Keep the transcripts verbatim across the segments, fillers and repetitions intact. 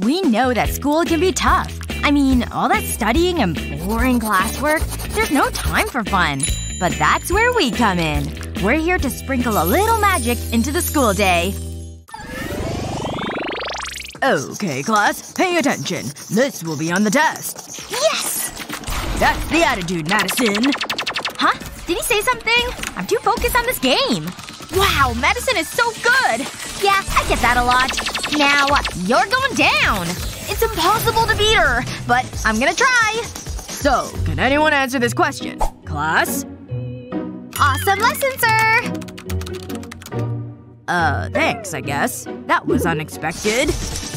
We know that school can be tough. I mean, all that studying and boring classwork, there's no time for fun. But that's where we come in. We're here to sprinkle a little magic into the school day. Okay, class. Pay attention. This will be on the test. Yes! That's the attitude, Madison. Huh? Did he say something? I'm too focused on this game. Wow, Madison is so good! Yeah, I get that a lot. Now, you're going down! It's impossible to beat her, but I'm gonna try! So, can anyone answer this question? Class? Awesome lesson, sir! Uh, thanks, I guess. That was unexpected.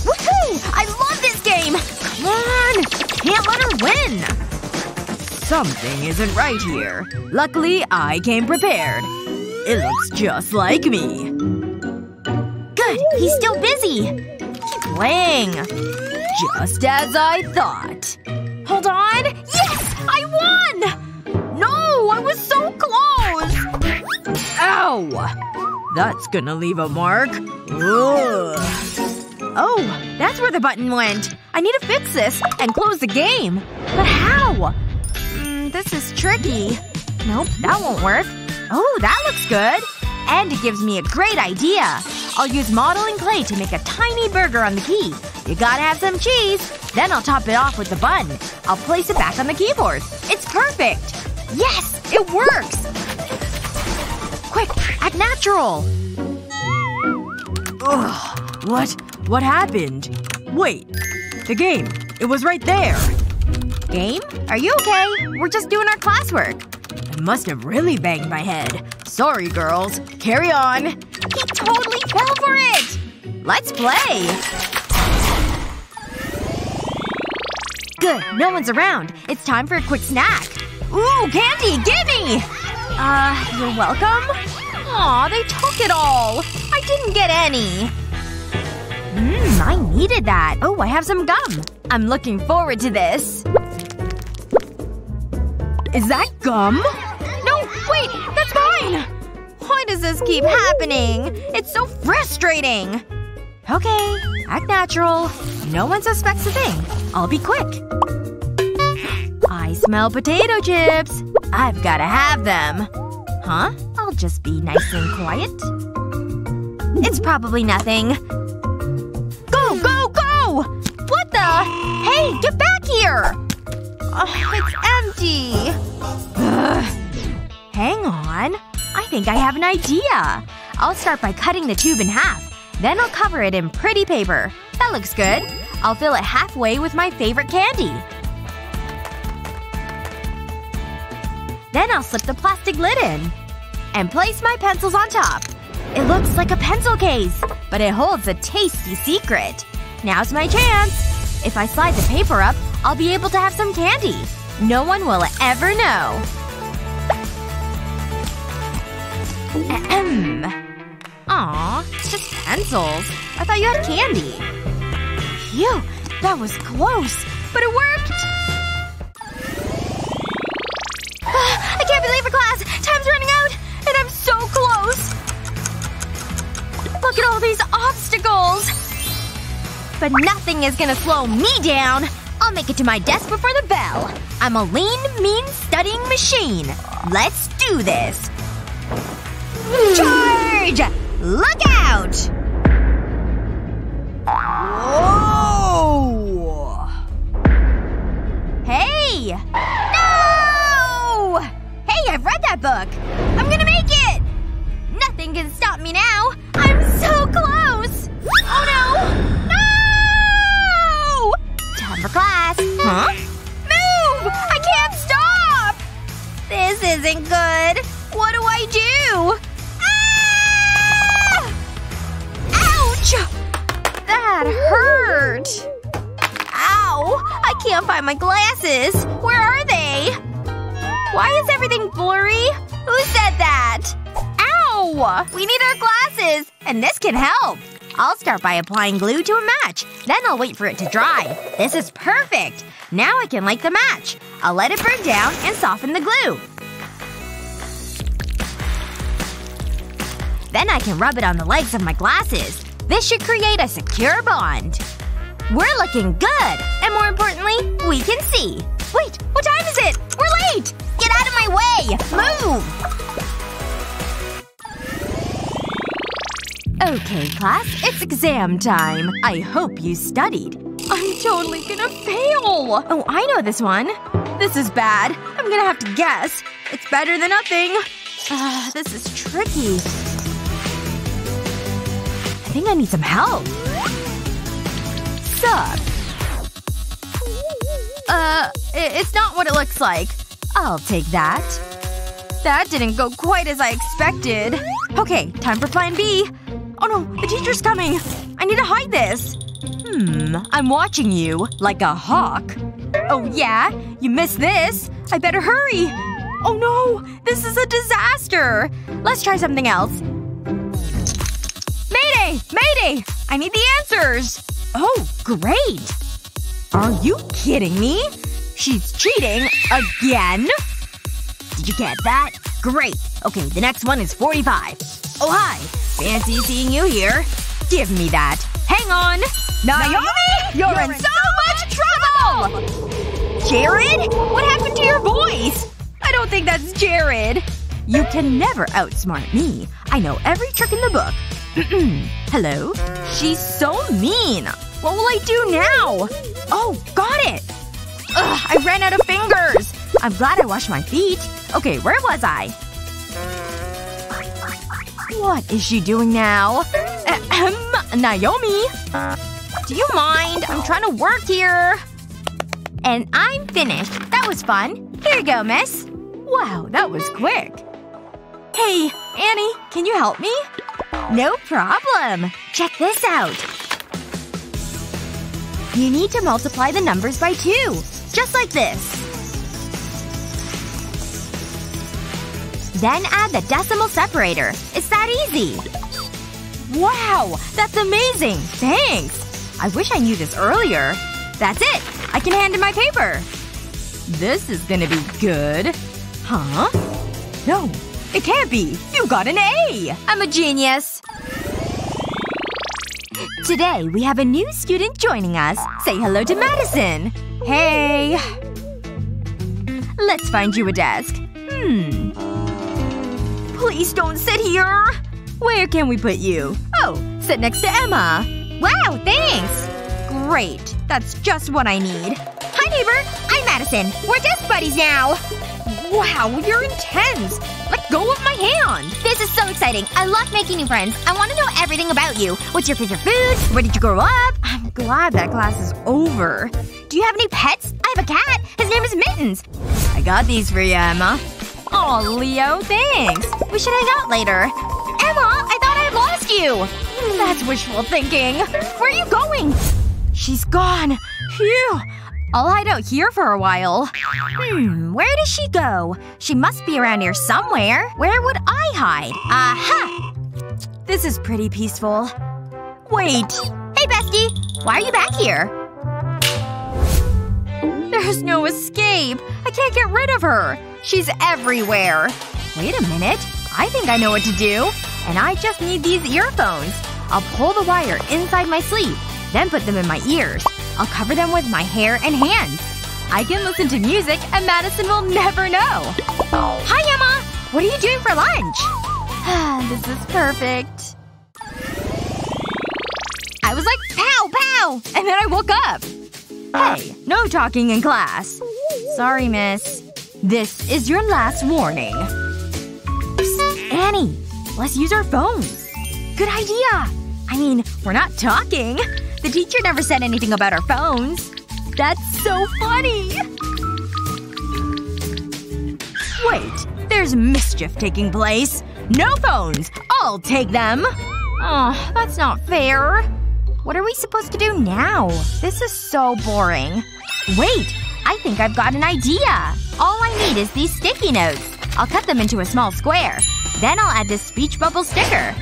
Woohoo! I love this game! Come on! Can't let her win! Something isn't right here. Luckily, I came prepared. It looks just like me. Good! He's still busy! Keep playing! Just as I thought. Hold on! Yes! I won! No! I was so close! Ow! That's gonna leave a mark. Ugh. Oh, that's where the button went. I need to fix this and close the game. But how? Mm, this is tricky. Nope, that won't work. Oh, that looks good! And it gives me a great idea! I'll use modeling clay to make a tiny burger on the key. You gotta have some cheese. Then I'll top it off with the bun. I'll place it back on the keyboard. It's perfect! Yes! It works! Quick! Act natural! Ugh. What? What happened? Wait. The game. It was right there. Game? Are you okay? We're just doing our classwork. I must have really banged my head. Sorry, girls. Carry on. He totally fell for it! Let's play! Good. No one's around. It's time for a quick snack. Ooh, candy! Gimme! Uh, you're welcome? Aw, they took it all. I didn't get any. Mmm, I needed that. Oh, I have some gum. I'm looking forward to this. Is that gum? No, wait! That's mine! Why does this keep happening? It's so frustrating! Okay. Act natural. No one suspects a thing. I'll be quick. I smell potato chips. I've gotta have them. Huh? I'll just be nice and quiet. It's probably nothing. Go, go, go! What the? Hey, get back here! Oh, it's empty! Ugh. Hang on. I think I have an idea. I'll start by cutting the tube in half. Then I'll cover it in pretty paper. That looks good. I'll fill it halfway with my favorite candy. Then I'll slip the plastic lid in. And place my pencils on top. It looks like a pencil case. But it holds a tasty secret. Now's my chance. If I slide the paper up, I'll be able to have some candy. No one will ever know. Ahem. Aw, just pencils. I thought you had candy. Phew, that was close. But it worked! I can't be late for class! Time's running out! And I'm so close! Look at all these obstacles! But nothing is gonna slow me down! I'll make it to my desk before the bell. I'm a lean, mean studying machine. Let's do this. Charge! Look out! Whoa! Hey! No! Hey, I've read that book. I'm gonna make it! Nothing can stop me now. I'm so close! Oh no! No! Time for class. Huh? Move! I can't stop! This isn't good. What do I do? Ah! Ouch! That hurt. Ow! I can't find my glasses. Where are they? Why is everything blurry? Who said that? Ow! We need our glasses! And this can help. I'll start by applying glue to a match. Then I'll wait for it to dry. This is perfect! Now I can light the match. I'll let it burn down and soften the glue. Then I can rub it on the legs of my glasses. This should create a secure bond. We're looking good! And more importantly, we can see! Wait! What time is it? We're late! Get out of my way! Move! Okay, class. It's exam time. I hope you studied. I'm totally gonna fail! Oh, I know this one. This is bad. I'm gonna have to guess. It's better than nothing. Uh, this is tricky. I think I need some help. Sup? Uh, it's not what it looks like. I'll take that. That didn't go quite as I expected. Okay, time for plan B. Oh no, the teacher's coming! I need to hide this! Hmm, I'm watching you. Like a hawk. Oh yeah? You missed this? I better hurry! Oh no! This is a disaster! Let's try something else. Mayday! Mayday! I need the answers! Oh, great! Are you kidding me? She's cheating again? Did you get that? Great. Okay, the next one is forty-five. Oh hi. Fancy seeing you here. Give me that. Hang on! Naomi! Naomi you're, you're in, in so, so much trouble! trouble! Jared? What happened to your voice? I don't think that's Jared. You can never outsmart me. I know every trick in the book. Hello? She's so mean! What will I do now? Oh, got it! Ugh, I ran out of fingers! I'm glad I washed my feet. Okay, where was I? What is she doing now? Ahem, Naomi! Do you mind? I'm trying to work here. And I'm finished. That was fun. Here you go, miss. Wow, that was quick. Hey, Annie, can you help me? No problem. Check this out. You need to multiply the numbers by two. Just like this. Then add the decimal separator. It's that easy. Wow! That's amazing! Thanks! I wish I knew this earlier. That's it! I can hand in my paper! This is gonna be good. Huh? No. It can't be! You got an A! I'm a genius! Today, we have a new student joining us. Say hello to Madison! Hey! Let's find you a desk. Hmm. Please don't sit here! Where can we put you? Oh, sit next to Emma. Wow, thanks! Great. That's just what I need. Hi, neighbor! I'm Madison. We're desk buddies now! Wow, you're intense! Let go of my hand! This is so exciting. I love making new friends. I want to know everything about you. What's your favorite food? Where did you grow up? I'm glad that class is over. Do you have any pets? I have a cat. His name is Mittens. I got these for you, Emma. Aw, Leo, thanks. We should hang out later. Emma, I thought I had lost you! That's wishful thinking. Where are you going? She's gone. Phew. I'll hide out here for a while. Hmm, where does she go? She must be around here somewhere. Where would I hide? Aha! This is pretty peaceful. Wait. Hey, bestie! Why are you back here? There's no escape. I can't get rid of her. She's everywhere. Wait a minute. I think I know what to do. And I just need these earphones. I'll pull the wire inside my sleeve, then put them in my ears. I'll cover them with my hair and hands. I can listen to music and Madison will never know. Hi, Emma! What are you doing for lunch? This is perfect. I was like, pow, pow! And then I woke up. Hey, no talking in class. Sorry, miss. This is your last warning. Psst, Annie. Let's use our phones. Good idea! I mean, we're not talking. The teacher never said anything about our phones. That's so funny! Wait. There's mischief taking place. No phones! I'll take them! Oh, that's not fair. What are we supposed to do now? This is so boring. Wait! I think I've got an idea! All I need is these sticky notes. I'll cut them into a small square. Then I'll add this speech bubble sticker.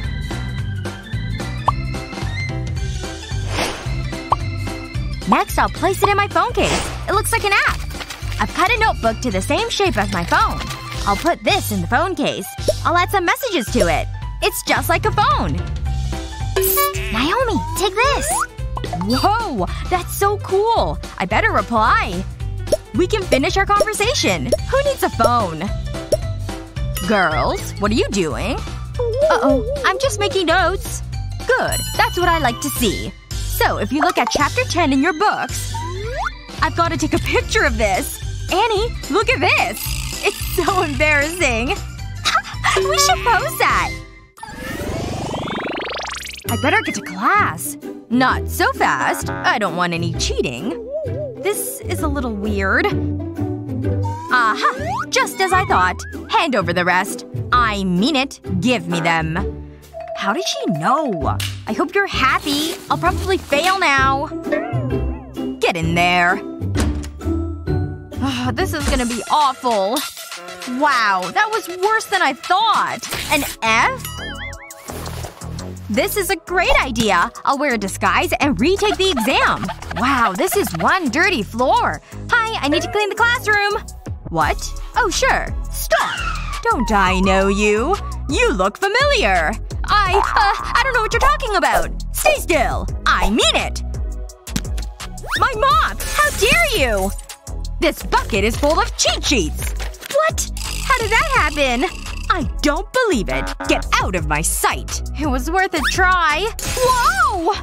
Next, I'll place it in my phone case. It looks like an app. I've cut a notebook to the same shape as my phone. I'll put this in the phone case. I'll add some messages to it. It's just like a phone. Naomi, take this! Whoa! That's so cool! I better reply. We can finish our conversation! Who needs a phone? Girls, what are you doing? Uh-oh. I'm just making notes. Good. That's what I like to see. So, if you look at chapter ten in your books… I've gotta take a picture of this! Annie, look at this! It's so embarrassing! We should post that! I better get to class. Not so fast. I don't want any cheating. This is a little weird. Aha! Just as I thought. Hand over the rest. I mean it. Give me them. How did she know? I hope you're happy. I'll probably fail now. Get in there. Ugh, this is gonna be awful. Wow, that was worse than I thought. An F? This is a great idea! I'll wear a disguise and retake the exam! Wow, this is one dirty floor! Hi, I need to clean the classroom! What? Oh, sure. Stop! Don't I know you? You look familiar! I… uh, I don't know what you're talking about! Stay still! I mean it! My mop! How dare you! This bucket is full of cheat sheets! What? How did that happen? I don't believe it. Get out of my sight. It was worth a try. Whoa!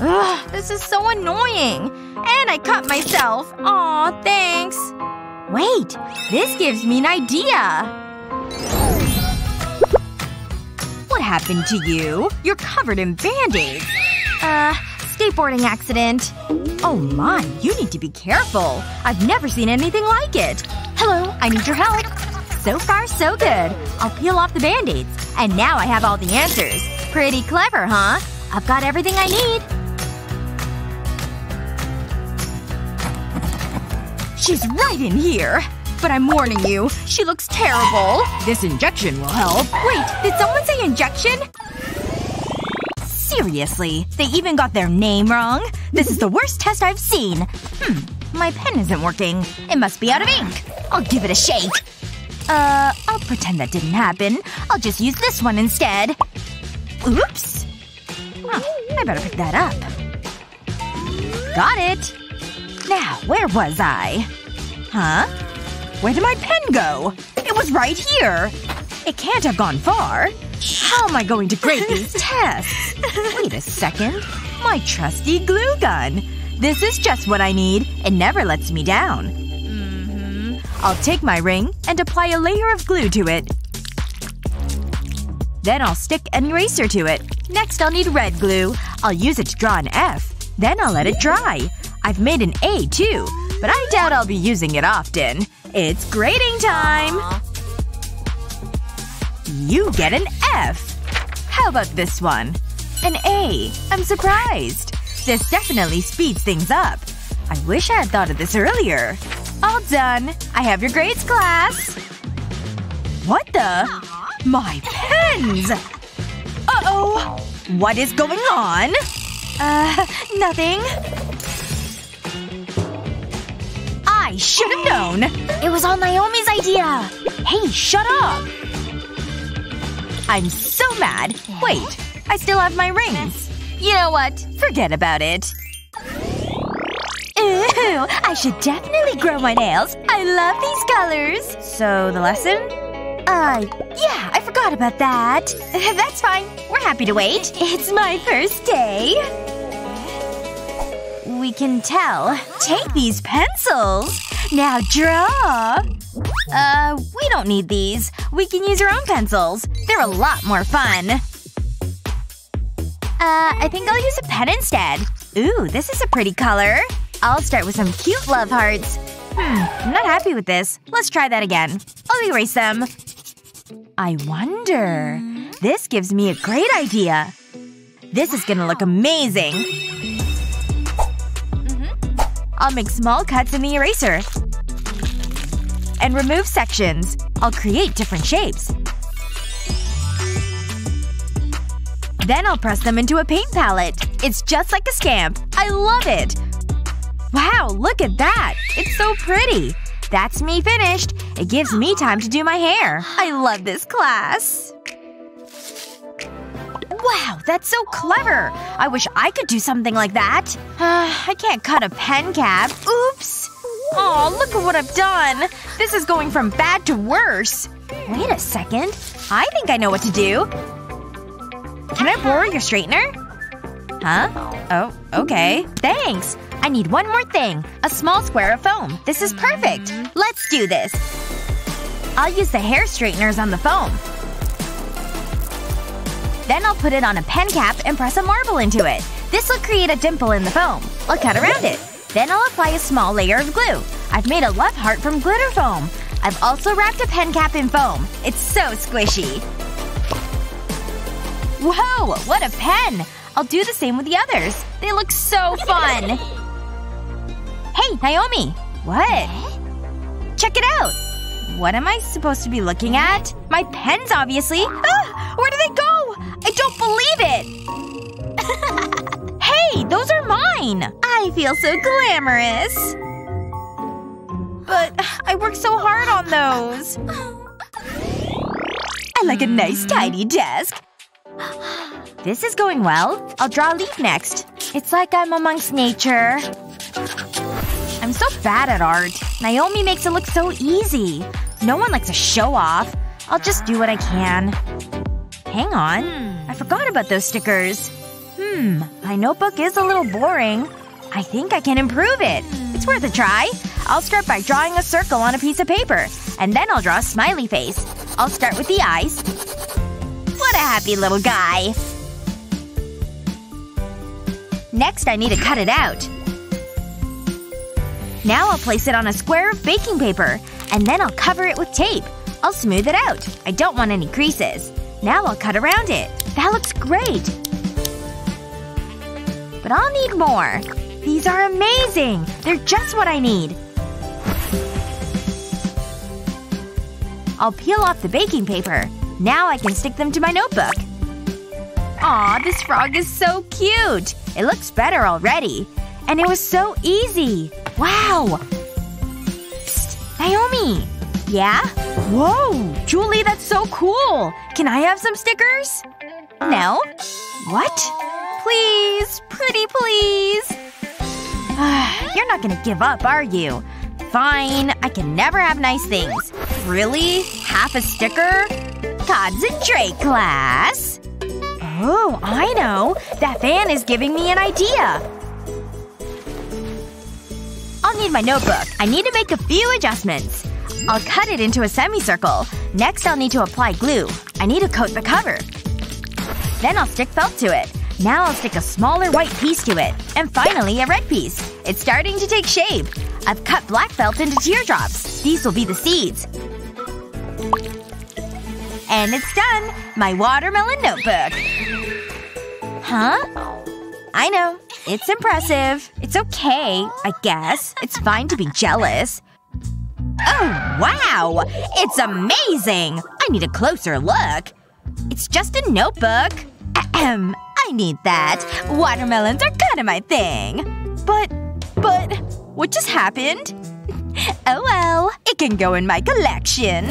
Ugh, this is so annoying. And I cut myself. Aw, thanks. Wait. This gives me an idea. What happened to you? You're covered in band-aids. Uh, skateboarding accident. Oh my, you need to be careful. I've never seen anything like it. Hello, I need your help. So far, so good. I'll peel off the band-aids. And now I have all the answers. Pretty clever, huh? I've got everything I need. She's right in here. But I'm warning you. She looks terrible. This injection will help. Wait, did someone say injection? Seriously. They even got their name wrong? This is the worst test I've seen. Hmm. My pen isn't working. It must be out of ink. I'll give it a shake. Uh, I'll pretend that didn't happen. I'll just use this one instead. Oops. Oh, I better pick that up. Got it. Now, where was I? Huh? Where did my pen go? It was right here. It can't have gone far. How am I going to grade these tests? Wait a second. My trusty glue gun. This is just what I need. It never lets me down. I'll take my ring and apply a layer of glue to it. Then I'll stick an eraser to it. Next I'll need red glue. I'll use it to draw an F. Then I'll let it dry. I've made an A too. But I doubt I'll be using it often. It's grading time! Aww. You get an F! How about this one? An A. I'm surprised. This definitely speeds things up. I wish I had thought of this earlier. All done. I have your grades, class. What the? My pens! Uh-oh. What is going on? Uh, nothing. I should have known. It was all Naomi's idea. Hey, shut up. I'm so mad. Wait. I still have my rings. You know what? Forget about it. Ooh, I should definitely grow my nails. I love these colors. So, the lesson? Uh, yeah, I forgot about that. That's fine. We're happy to wait. It's my first day. We can tell. Take these pencils. Now draw. Uh, we don't need these. We can use our own pencils. They're a lot more fun. Uh, I think I'll use a pen instead. Ooh, this is a pretty color. I'll start with some cute love hearts. Hmm, I'm not happy with this. Let's try that again. I'll erase them. I wonder… This gives me a great idea. This is gonna look amazing. I'll make small cuts in the eraser. And remove sections. I'll create different shapes. Then I'll press them into a paint palette. It's just like a stamp. I love it! Wow, look at that! It's so pretty! That's me finished! It gives me time to do my hair. I love this class. Wow, that's so clever! I wish I could do something like that. Uh, I can't cut a pen cap. Oops! Aw, look at what I've done! This is going from bad to worse. Wait a second. I think I know what to do. Can I borrow your straightener? Huh? Oh, okay. Thanks. I need one more thing. A small square of foam. This is perfect. Let's do this. I'll use the hair straighteners on the foam. Then I'll put it on a pen cap and press a marble into it. This will create a dimple in the foam. I'll cut around it. Then I'll apply a small layer of glue. I've made a love heart from glitter foam. I've also wrapped a pen cap in foam. It's so squishy. Whoa! What a pen! I'll do the same with the others. They look so fun! Hey, Naomi! What? Check it out! What am I supposed to be looking at? My pens, obviously! Ah! Where did they go? I don't believe it! Hey! Those are mine! I feel so glamorous! But I worked so hard on those. I like a nice tidy desk. This is going well. I'll draw a leaf next. It's like I'm amongst nature. I'm so bad at art. Naomi makes it look so easy. No one likes a show-off. I'll just do what I can. Hang on. I forgot about those stickers. Hmm. My notebook is a little boring. I think I can improve it. It's worth a try. I'll start by drawing a circle on a piece of paper. And then I'll draw a smiley face. I'll start with the eyes. What a happy little guy. Next, I need to cut it out. Now I'll place it on a square of baking paper. And then I'll cover it with tape. I'll smooth it out. I don't want any creases. Now I'll cut around it. That looks great. But I'll need more. These are amazing! They're just what I need. I'll peel off the baking paper. Now I can stick them to my notebook. Aw, this frog is so cute! It looks better already. And it was so easy! Wow! Psst! Naomi! Yeah? Whoa! Julie, that's so cool! Can I have some stickers? No? What? Please! Pretty please! You're not gonna give up, are you? Fine. I can never have nice things. Really? Half a sticker? Concentrate, class! Oh, I know. That fan is giving me an idea. I'll need my notebook. I need to make a few adjustments. I'll cut it into a semicircle. Next, I'll need to apply glue. I need to coat the cover. Then I'll stick felt to it. Now I'll stick a smaller white piece to it. And finally, a red piece. It's starting to take shape. I've cut black felt into teardrops. These will be the seeds. And it's done! My watermelon notebook! Huh? I know. It's impressive. It's okay, I guess. It's fine to be jealous. Oh, wow! It's amazing! I need a closer look. It's just a notebook. Ahem. I need that. Watermelons are kind of my thing. But… but… what just happened? Oh well. It can go in my collection.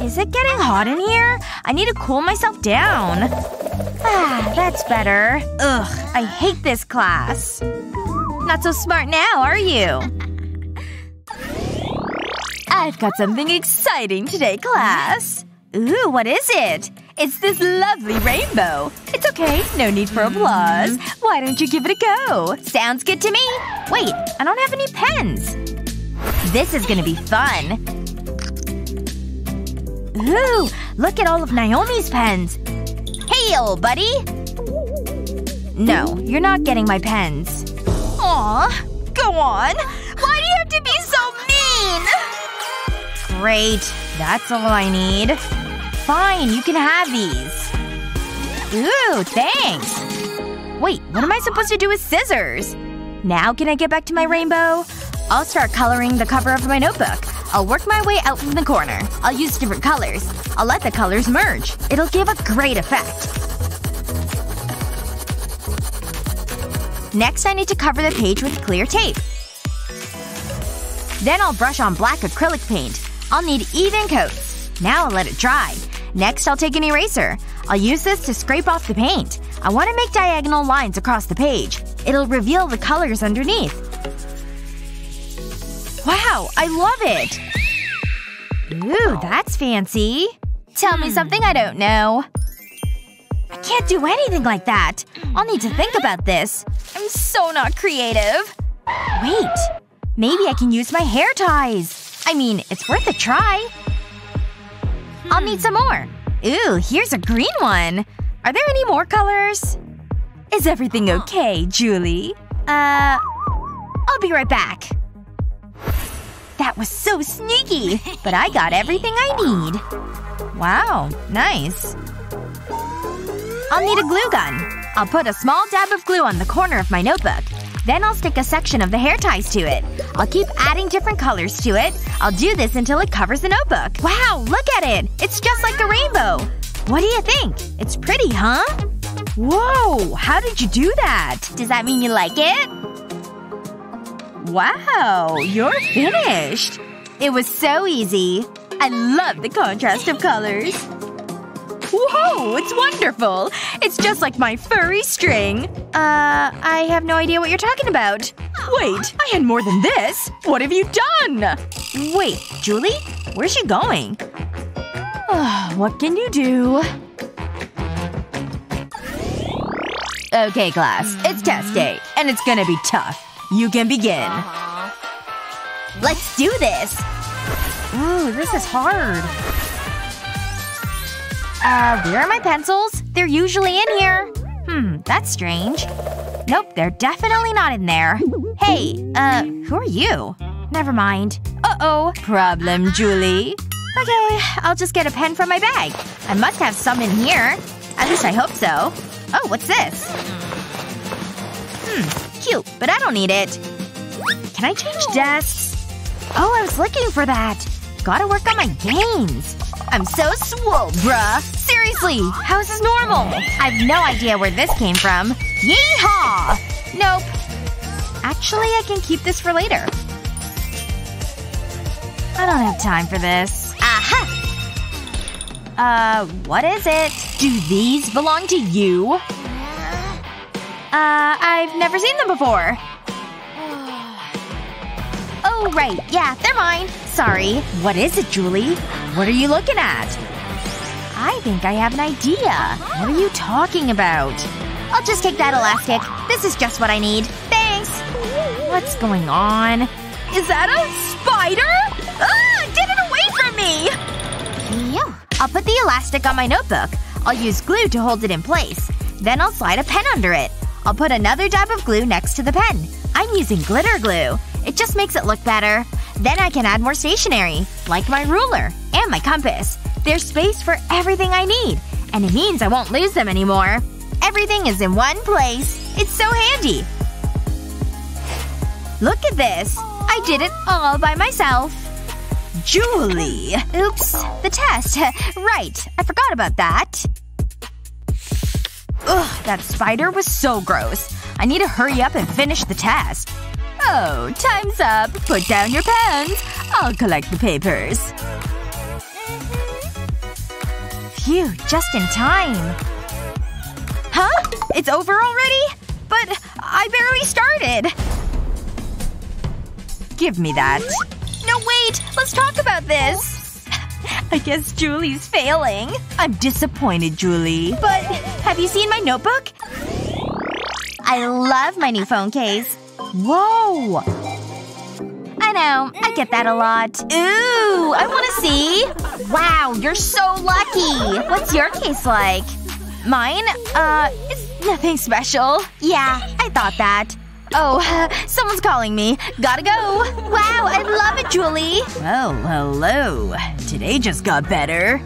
Is it getting hot in here? I need to cool myself down. Ah, that's better. Ugh. I hate this class. Not so smart now, are you? I've got something exciting today, class. Ooh, what is it? It's this lovely rainbow. It's okay. No need for applause. Why don't you give it a go? Sounds good to me. Wait. I don't have any pens. This is gonna be fun. Ooh. Look at all of Naomi's pens. Hey, old buddy. No. You're not getting my pens. Aw. Go on. Why do you have to be so mean? Great. That's all I need. Fine, you can have these. Ooh, thanks. Wait, what am I supposed to do with scissors? Now can I get back to my rainbow? I'll start coloring the cover of my notebook. I'll work my way out from the corner. I'll use different colors. I'll let the colors merge. It'll give a great effect. Next, I need to cover the page with clear tape. Then I'll brush on black acrylic paint. I'll need even coats. Now I'll let it dry. Next, I'll take an eraser. I'll use this to scrape off the paint. I want to make diagonal lines across the page. It'll reveal the colors underneath. Wow, I love it! Ooh, that's fancy. Tell me something I don't know. I can't do anything like that. I'll need to think about this. I'm so not creative. Wait. Maybe I can use my hair ties. I mean, it's worth a try. I'll need some more. Ooh, here's a green one. Are there any more colors? Is everything okay, Julie? Uh… I'll be right back. That was so sneaky! But I got everything I need. Wow, nice. I'll need a glue gun. I'll put a small dab of glue on the corner of my notebook. Then I'll stick a section of the hair ties to it. I'll keep adding different colors to it. I'll do this until it covers the notebook. Wow, look at it! It's just like a rainbow! What do you think? It's pretty, huh? Whoa! How did you do that? Does that mean you like it? Wow, you're finished! It was so easy. I love the contrast of colors. Whoa! It's wonderful! It's just like my furry string! Uh, I have no idea what you're talking about. Wait, I had more than this! What have you done? Wait, Julie? Where's she going? Oh, what can you do? Okay, class. It's test day. And it's gonna be tough. You can begin. Let's do this! Ooh, this is hard. Uh, where are my pencils? They're usually in here. Hmm, that's strange. Nope, they're definitely not in there. Hey, uh, who are you? Never mind. Uh-oh. Problem, Julie. Okay, I'll just get a pen from my bag. I must have some in here. At least I hope so. Oh, what's this? Hmm, cute, but I don't need it. Can I change desks? Oh, I was looking for that. Gotta work on my gains. I'm so swole, bruh. Seriously, how is this normal? I've no idea where this came from. Yeehaw! Nope. Actually, I can keep this for later. I don't have time for this. Aha! Uh, what is it? Do these belong to you? Uh, I've never seen them before. Oh, right. Yeah, they're mine. Sorry. What is it, Julie? What are you looking at? I think I have an idea. What are you talking about? I'll just take that elastic. This is just what I need. Thanks! What's going on? Is that a spider? Ah! Get it away from me! Yeah. I'll put the elastic on my notebook. I'll use glue to hold it in place. Then I'll slide a pen under it. I'll put another dab of glue next to the pen. I'm using glitter glue. It just makes it look better. Then I can add more stationery, like my ruler and my compass. There's space for everything I need. And it means I won't lose them anymore. Everything is in one place. It's so handy. Look at this. I did it all by myself. Julie. Oops. The test. Right. I forgot about that. Ugh. That spider was so gross. I need to hurry up and finish the test. Oh, time's up. Put down your pens. I'll collect the papers. Phew, just in time. Huh? It's over already? But I barely started. Give me that. No, wait! Let's talk about this! I guess Julie's failing. I'm disappointed, Julie. But have you seen my notebook? I love my new phone case. Whoa! I know. I get that a lot. Ooh! I want to see! Wow, you're so lucky! What's your case like? Mine? Uh, it's nothing special. Yeah, I thought that. Oh, uh, someone's calling me. Gotta go! Wow, I love it, Julie! Oh, hello. Today just got better.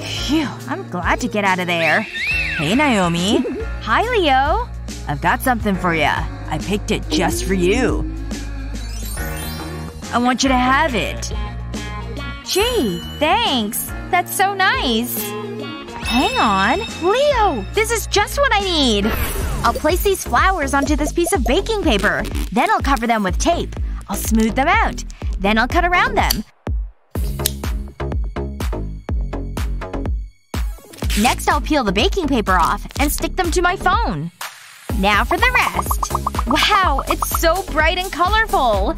Phew, I'm glad to get out of there. Hey, Naomi. Hi, Leo. I've got something for ya. I picked it just for you. I want you to have it. Gee, thanks. That's so nice. Hang on. Leo! This is just what I need! I'll place these flowers onto this piece of baking paper. Then I'll cover them with tape. I'll smooth them out. Then I'll cut around them. Next I'll peel the baking paper off and stick them to my phone. Now for the rest. Wow, it's so bright and colorful!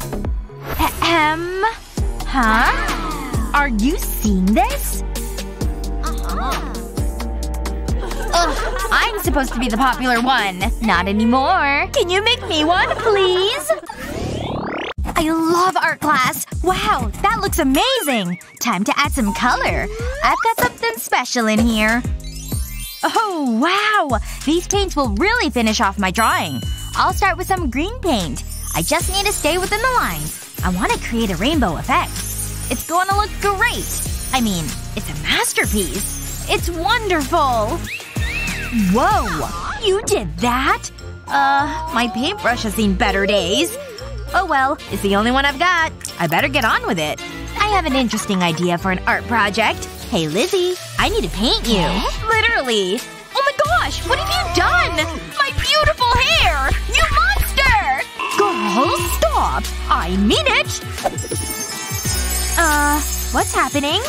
Ahem. Huh? Are you seeing this? Uh-huh. Ugh, I'm supposed to be the popular one. Not anymore. Can you make me one, please? I love art class! Wow, that looks amazing! Time to add some color. I've got something special in here. Oh, wow! These paints will really finish off my drawing. I'll start with some green paint. I just need to stay within the lines. I want to create a rainbow effect. It's going to look great! I mean, it's a masterpiece. It's wonderful! Whoa! You did that? Uh, my paintbrush has seen better days. Oh well, it's the only one I've got. I better get on with it. I have an interesting idea for an art project. Hey Lizzie, I need to paint you. Literally. Oh my gosh, what have you done? My beautiful hair! You monster! Girl, stop! I mean it! Uh, what's happening?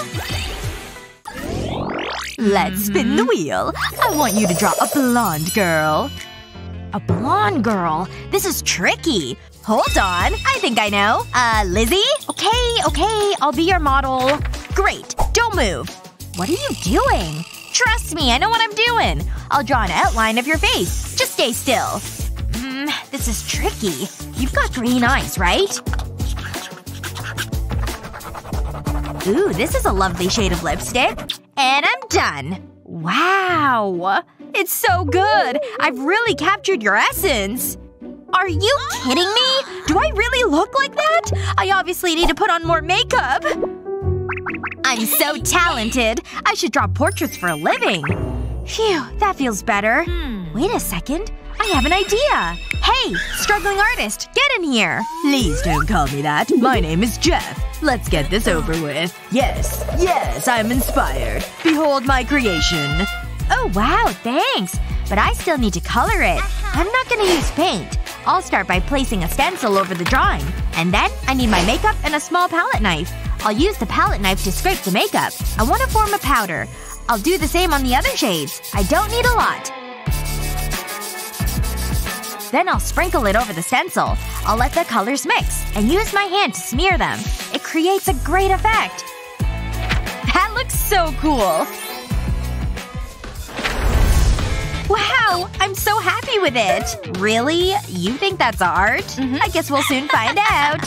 Let's spin the wheel. I want you to draw a blonde girl. A blonde girl? This is tricky. Hold on. I think I know. Uh, Lizzie? Okay, okay. I'll be your model. Great. Don't move. What are you doing? Trust me, I know what I'm doing. I'll draw an outline of your face. Just stay still. Hmm, this is tricky. You've got green eyes, right? Ooh, this is a lovely shade of lipstick. And I'm done. Wow. It's so good! I've really captured your essence! Are you kidding me? Do I really look like that? I obviously need to put on more makeup! I'm so talented! I should draw portraits for a living. Phew, that feels better. Wait a second. I have an idea! Hey! Struggling artist, get in here! Please don't call me that. My name is Jeff. Let's get this over with. Yes, yes, I'm inspired. Behold my creation. Oh wow, thanks! But I still need to color it. I'm not gonna use paint. I'll start by placing a stencil over the drawing. And then, I need my makeup and a small palette knife. I'll use the palette knife to scrape the makeup. I want to form a powder. I'll do the same on the other shades. I don't need a lot. Then I'll sprinkle it over the stencil. I'll let the colors mix, and use my hand to smear them. It creates a great effect. That looks so cool! Wow! I'm so happy with it! Really? You think that's art? Mm-hmm. I guess we'll soon find out.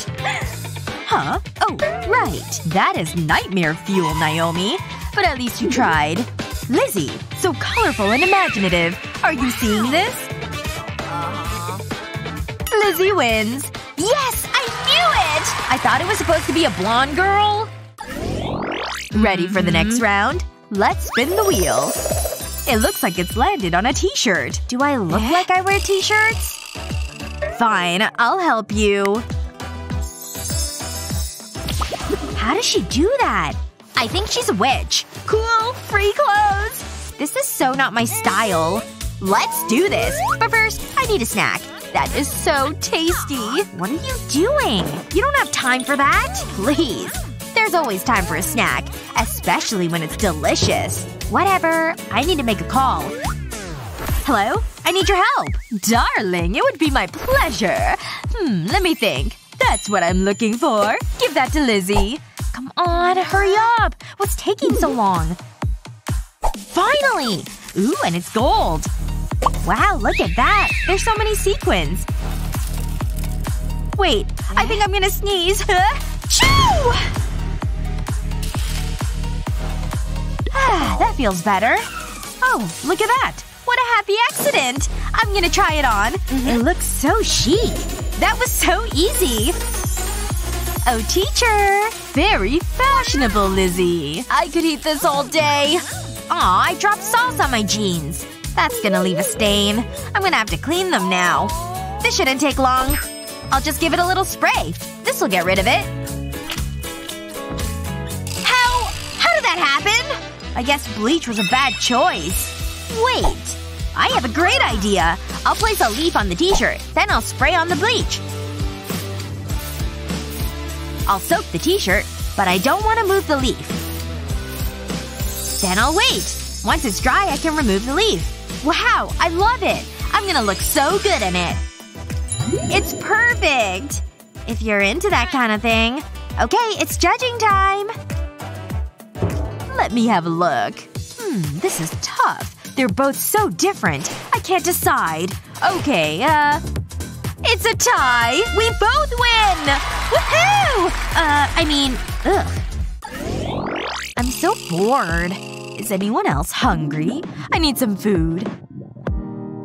Huh? Oh, right. That is nightmare fuel, Naomi. But at least you tried. Lizzie, so colorful and imaginative. Are you seeing this? Lizzie wins. Yes! I knew it! I thought it was supposed to be a blonde girl. Ready for the next round? Let's spin the wheel. It looks like it's landed on a t-shirt. Do I look like I wear t-shirts? Fine, I'll help you. How does she do that? I think she's a witch. Cool, free clothes! This is so not my style. Let's do this! But first, I need a snack. That is so tasty. What are you doing? You don't have time for that. Please. There's always time for a snack. Especially when it's delicious. Whatever. I need to make a call. Hello? I need your help. Darling, it would be my pleasure. Hmm, let me think. That's what I'm looking for. Give that to Lizzie. Come on, hurry up! What's taking so long? Finally! Ooh, and it's gold. Wow, look at that! There's so many sequins. Wait, I think I'm gonna sneeze. Shoo! Ah, that feels better. Oh, look at that! What a happy accident! I'm gonna try it on. Mm-hmm. It looks so chic. That was so easy. Oh, teacher! Very fashionable, Lizzie. I could eat this all day. Aw, I dropped sauce on my jeans. That's gonna leave a stain. I'm gonna have to clean them now. This shouldn't take long. I'll just give it a little spray. This'll get rid of it. How… how did that happen? I guess bleach was a bad choice. Wait. I have a great idea. I'll place a leaf on the t-shirt. Then I'll spray on the bleach. I'll soak the t-shirt, but I don't want to move the leaf. Then I'll wait. Once it's dry, I can remove the leaf. Wow, I love it! I'm gonna look so good in it. It's perfect! If you're into that kind of thing. Okay, it's judging time! Let me have a look. Hmm, this is tough. They're both so different. I can't decide. Okay, uh… it's a tie! We both win! Woohoo! Uh, I mean, ugh. I'm so bored. Is anyone else hungry? I need some food.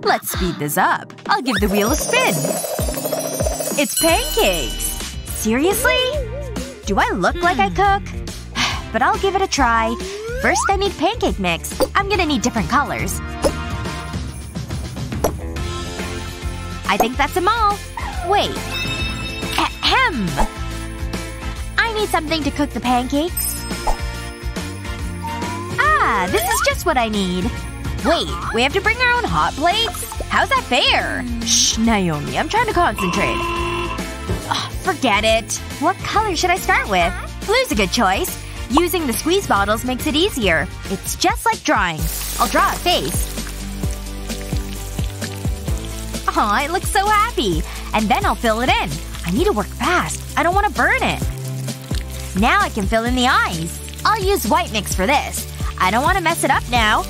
Let's speed this up. I'll give the wheel a spin. It's pancakes! Seriously? Do I look like I cook? But I'll give it a try. First I need pancake mix. I'm gonna need different colors. I think that's them all. Wait. Ahem! I need something to cook the pancakes. Ah, this is just what I need. Wait, we have to bring our own hot plates? How's that fair? Shh, Naomi, I'm trying to concentrate. Ugh, forget it. What color should I start with? Blue's a good choice. Using the squeeze bottles makes it easier. It's just like drawing. I'll draw a face. Aw, it looks so happy. And then I'll fill it in. I need to work fast. I don't want to burn it. Now I can fill in the eyes. I'll use white mix for this. I don't want to mess it up now.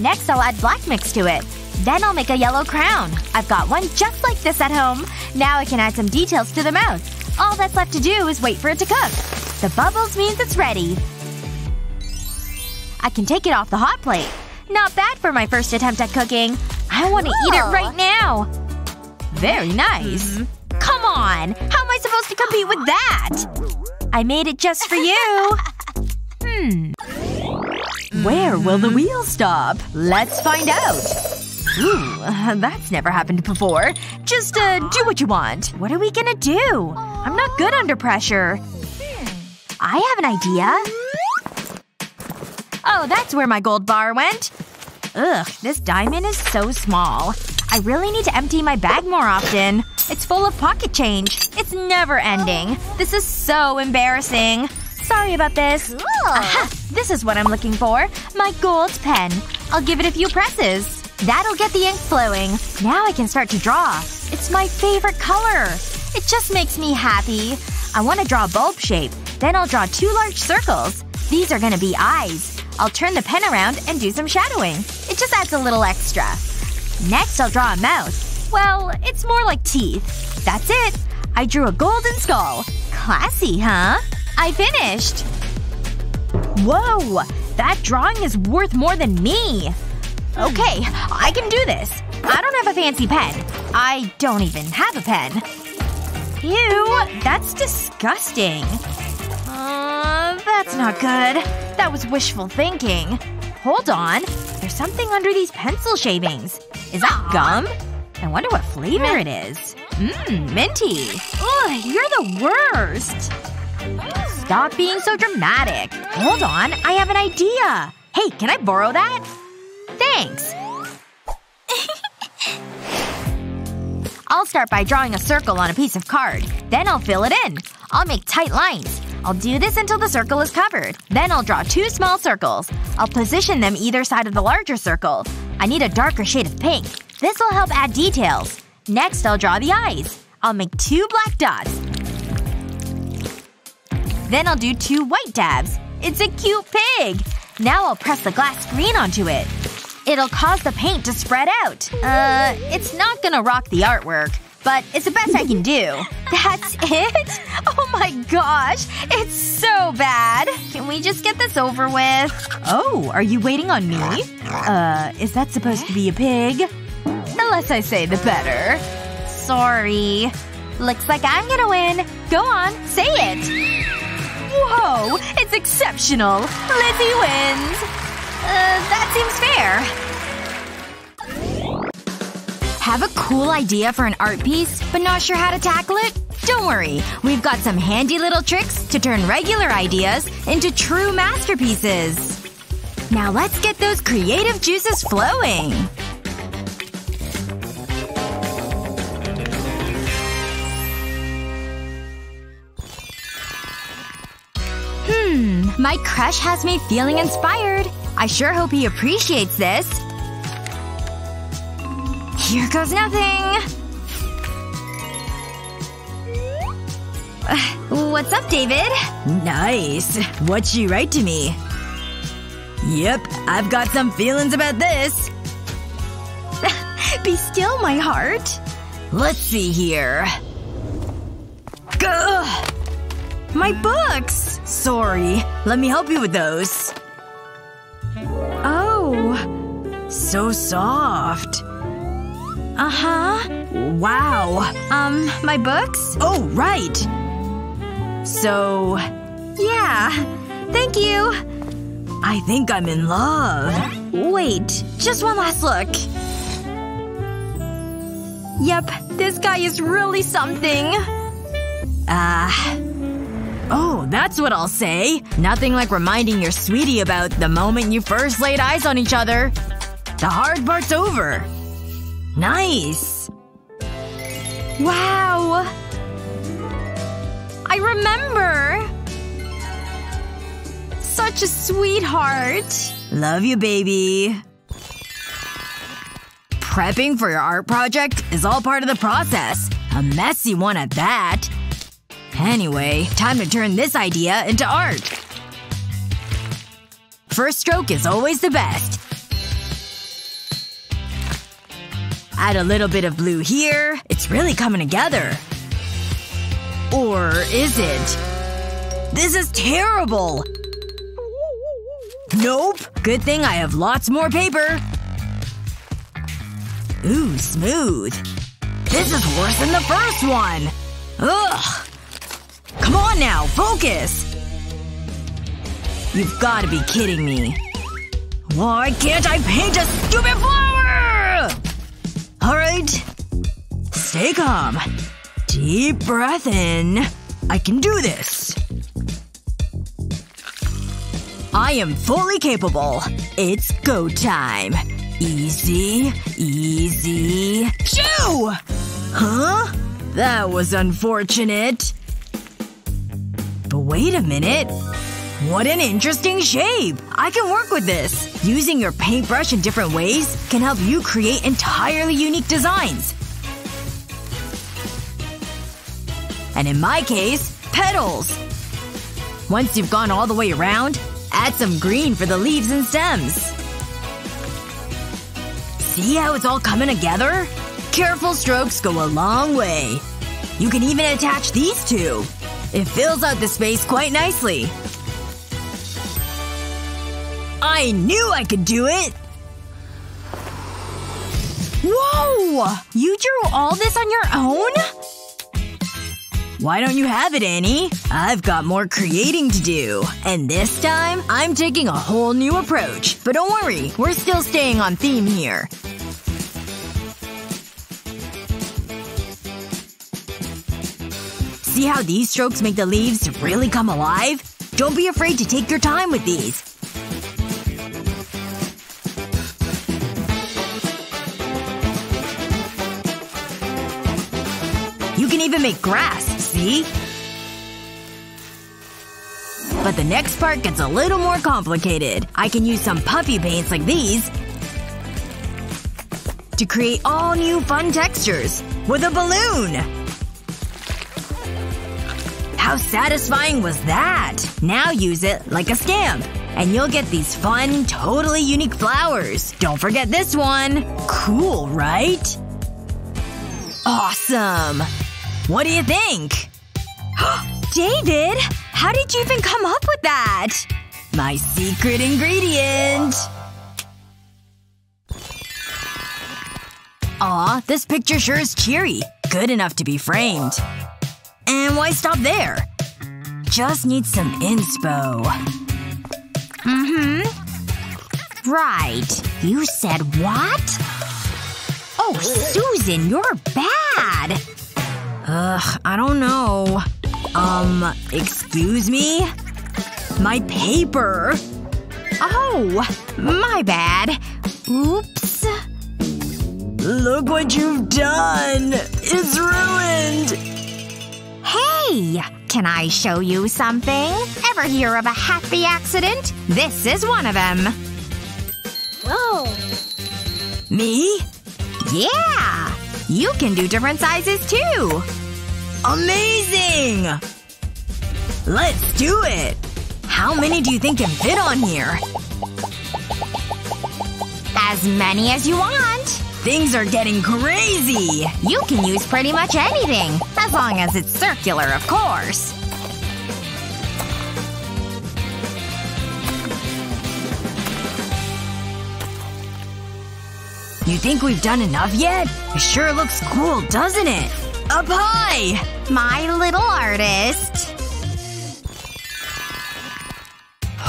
Next I'll add black mix to it. Then I'll make a yellow crown. I've got one just like this at home. Now I can add some details to the mouth. All that's left to do is wait for it to cook. The bubbles means it's ready. I can take it off the hot plate. Not bad for my first attempt at cooking. I want to eat it right now. Very nice. Mm-hmm. Come on! How am I supposed to compete with that? I made it just for you. Hmm. Where will the wheel stop? Let's find out. Ooh, that's never happened before. Just, uh, do what you want. What are we gonna do? I'm not good under pressure. I have an idea. Oh, that's where my gold bar went. Ugh, this diamond is so small. I really need to empty my bag more often. It's full of pocket change. It's never ending. This is so embarrassing. Sorry about this. Aha! This is what I'm looking for. My gold pen. I'll give it a few presses. That'll get the ink flowing. Now I can start to draw. It's my favorite color. It just makes me happy. I want to draw a bulb shape. Then I'll draw two large circles. These are gonna be eyes. I'll turn the pen around and do some shadowing. It just adds a little extra. Next I'll draw a mouth. Well, it's more like teeth. That's it. I drew a golden skull. Classy, huh? I finished. Whoa! That drawing is worth more than me. Okay, I can do this. I don't have a fancy pen. I don't even have a pen. Ew, that's disgusting. Uh, that's not good. That was wishful thinking. Hold on. There's something under these pencil shavings. Is that gum? I wonder what flavor it is. Mmm, minty. Ugh, you're the worst. Stop being so dramatic. Hold on, I have an idea. Hey, can I borrow that? Thanks. I'll start by drawing a circle on a piece of card. Then I'll fill it in. I'll make tight lines. I'll do this until the circle is covered. Then I'll draw two small circles. I'll position them either side of the larger circle. I need a darker shade of pink. This will help add details. Next I'll draw the eyes. I'll make two black dots. Then I'll do two white dabs. It's a cute pig! Now I'll press the glass screen onto it. It'll cause the paint to spread out. Uh, it's not gonna rock the artwork. But it's the best I can do. That's it? Oh my gosh! It's so bad! Can we just get this over with? Oh, are you waiting on me? Uh, is that supposed to be a pig? The less I say, the better. Sorry. Looks like I'm gonna win. Go on, say it! Whoa! It's exceptional! Lizzie wins! Uh, that seems fair. Have a cool idea for an art piece, but not sure how to tackle it? Don't worry. We've got some handy little tricks to turn regular ideas into true masterpieces. Now let's get those creative juices flowing. Hmm. Awesome! My crush has me feeling inspired! I sure hope he appreciates this. Here goes nothing! What's up, David? Nice. What'd you write to me? Yep, I've got some feelings about this. Be still, my heart. Let's see here. Gah! My books! Sorry. Let me help you with those. Oh. So soft. Uh-huh. Wow. Um, my books? Oh, right. So… yeah. Thank you. I think I'm in love. Wait. Just one last look. Yep. This guy is really something. Ah. Uh, oh, that's what I'll say. Nothing like reminding your sweetie about the moment you first laid eyes on each other. The hard part's over. Nice. Wow. I remember! Such a sweetheart. Love you, baby. Prepping for your art project is all part of the process. A messy one at that. Anyway, time to turn this idea into art. First stroke is always the best. Add a little bit of blue here. It's really coming together. Or is it? This is terrible! Nope! Good thing I have lots more paper. Ooh, smooth. This is worse than the first one! Ugh! Come on now, focus! You've gotta be kidding me. Why can't I paint a stupid flower?! Alright. Stay calm. Deep breath in. I can do this. I am fully capable. It's go time. Easy. Easy. Shoo! Huh? That was unfortunate. But wait a minute. What an interesting shape! I can work with this! Using your paintbrush in different ways can help you create entirely unique designs. And in my case, petals. Once you've gone all the way around, add some green for the leaves and stems. See how it's all coming together? Careful strokes go a long way. You can even attach these two. It fills out the space quite nicely. I knew I could do it! Whoa! You drew all this on your own? Why don't you have it, Annie? I've got more creating to do. And this time, I'm taking a whole new approach. But don't worry, we're still staying on theme here. See how these strokes make the leaves really come alive? Don't be afraid to take your time with these. You can even make grass, see? But the next part gets a little more complicated. I can use some puppy paints like these to create all new fun textures with a balloon! How satisfying was that? Now use it like a stamp. And you'll get these fun, totally unique flowers. Don't forget this one! Cool, right? Awesome! What do you think? David! How did you even come up with that? My secret ingredient! Aw, this picture sure is cheery. Good enough to be framed. And why stop there? Just need some inspo. Mm-hmm. Right. You said what? Oh, Susan, you're bad! Ugh, I don't know. Um, excuse me? My paper! Oh! My bad. Oops. Look what you've done! It's ruined! Hey! Can I show you something? Ever hear of a happy accident? This is one of them. Whoa. Me? Yeah! You can do different sizes, too! Amazing! Let's do it! How many do you think can fit on here? As many as you want! Things are getting crazy! You can use pretty much anything. As long as it's circular, of course. You think we've done enough yet? It sure looks cool, doesn't it? Up high! My little artist.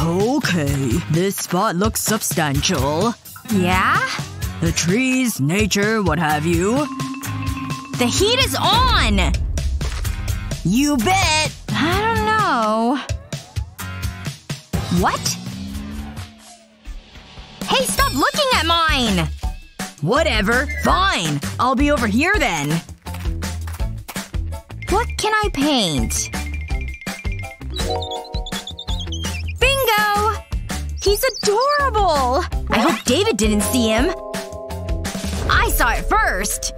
Okay. This spot looks substantial. Yeah? The trees, nature, what have you. The heat is on! You bet! I don't know… What? Hey, stop looking at mine! Whatever. Fine. I'll be over here then. What can I paint? Bingo! He's adorable! I hope David didn't see him. I saw it first!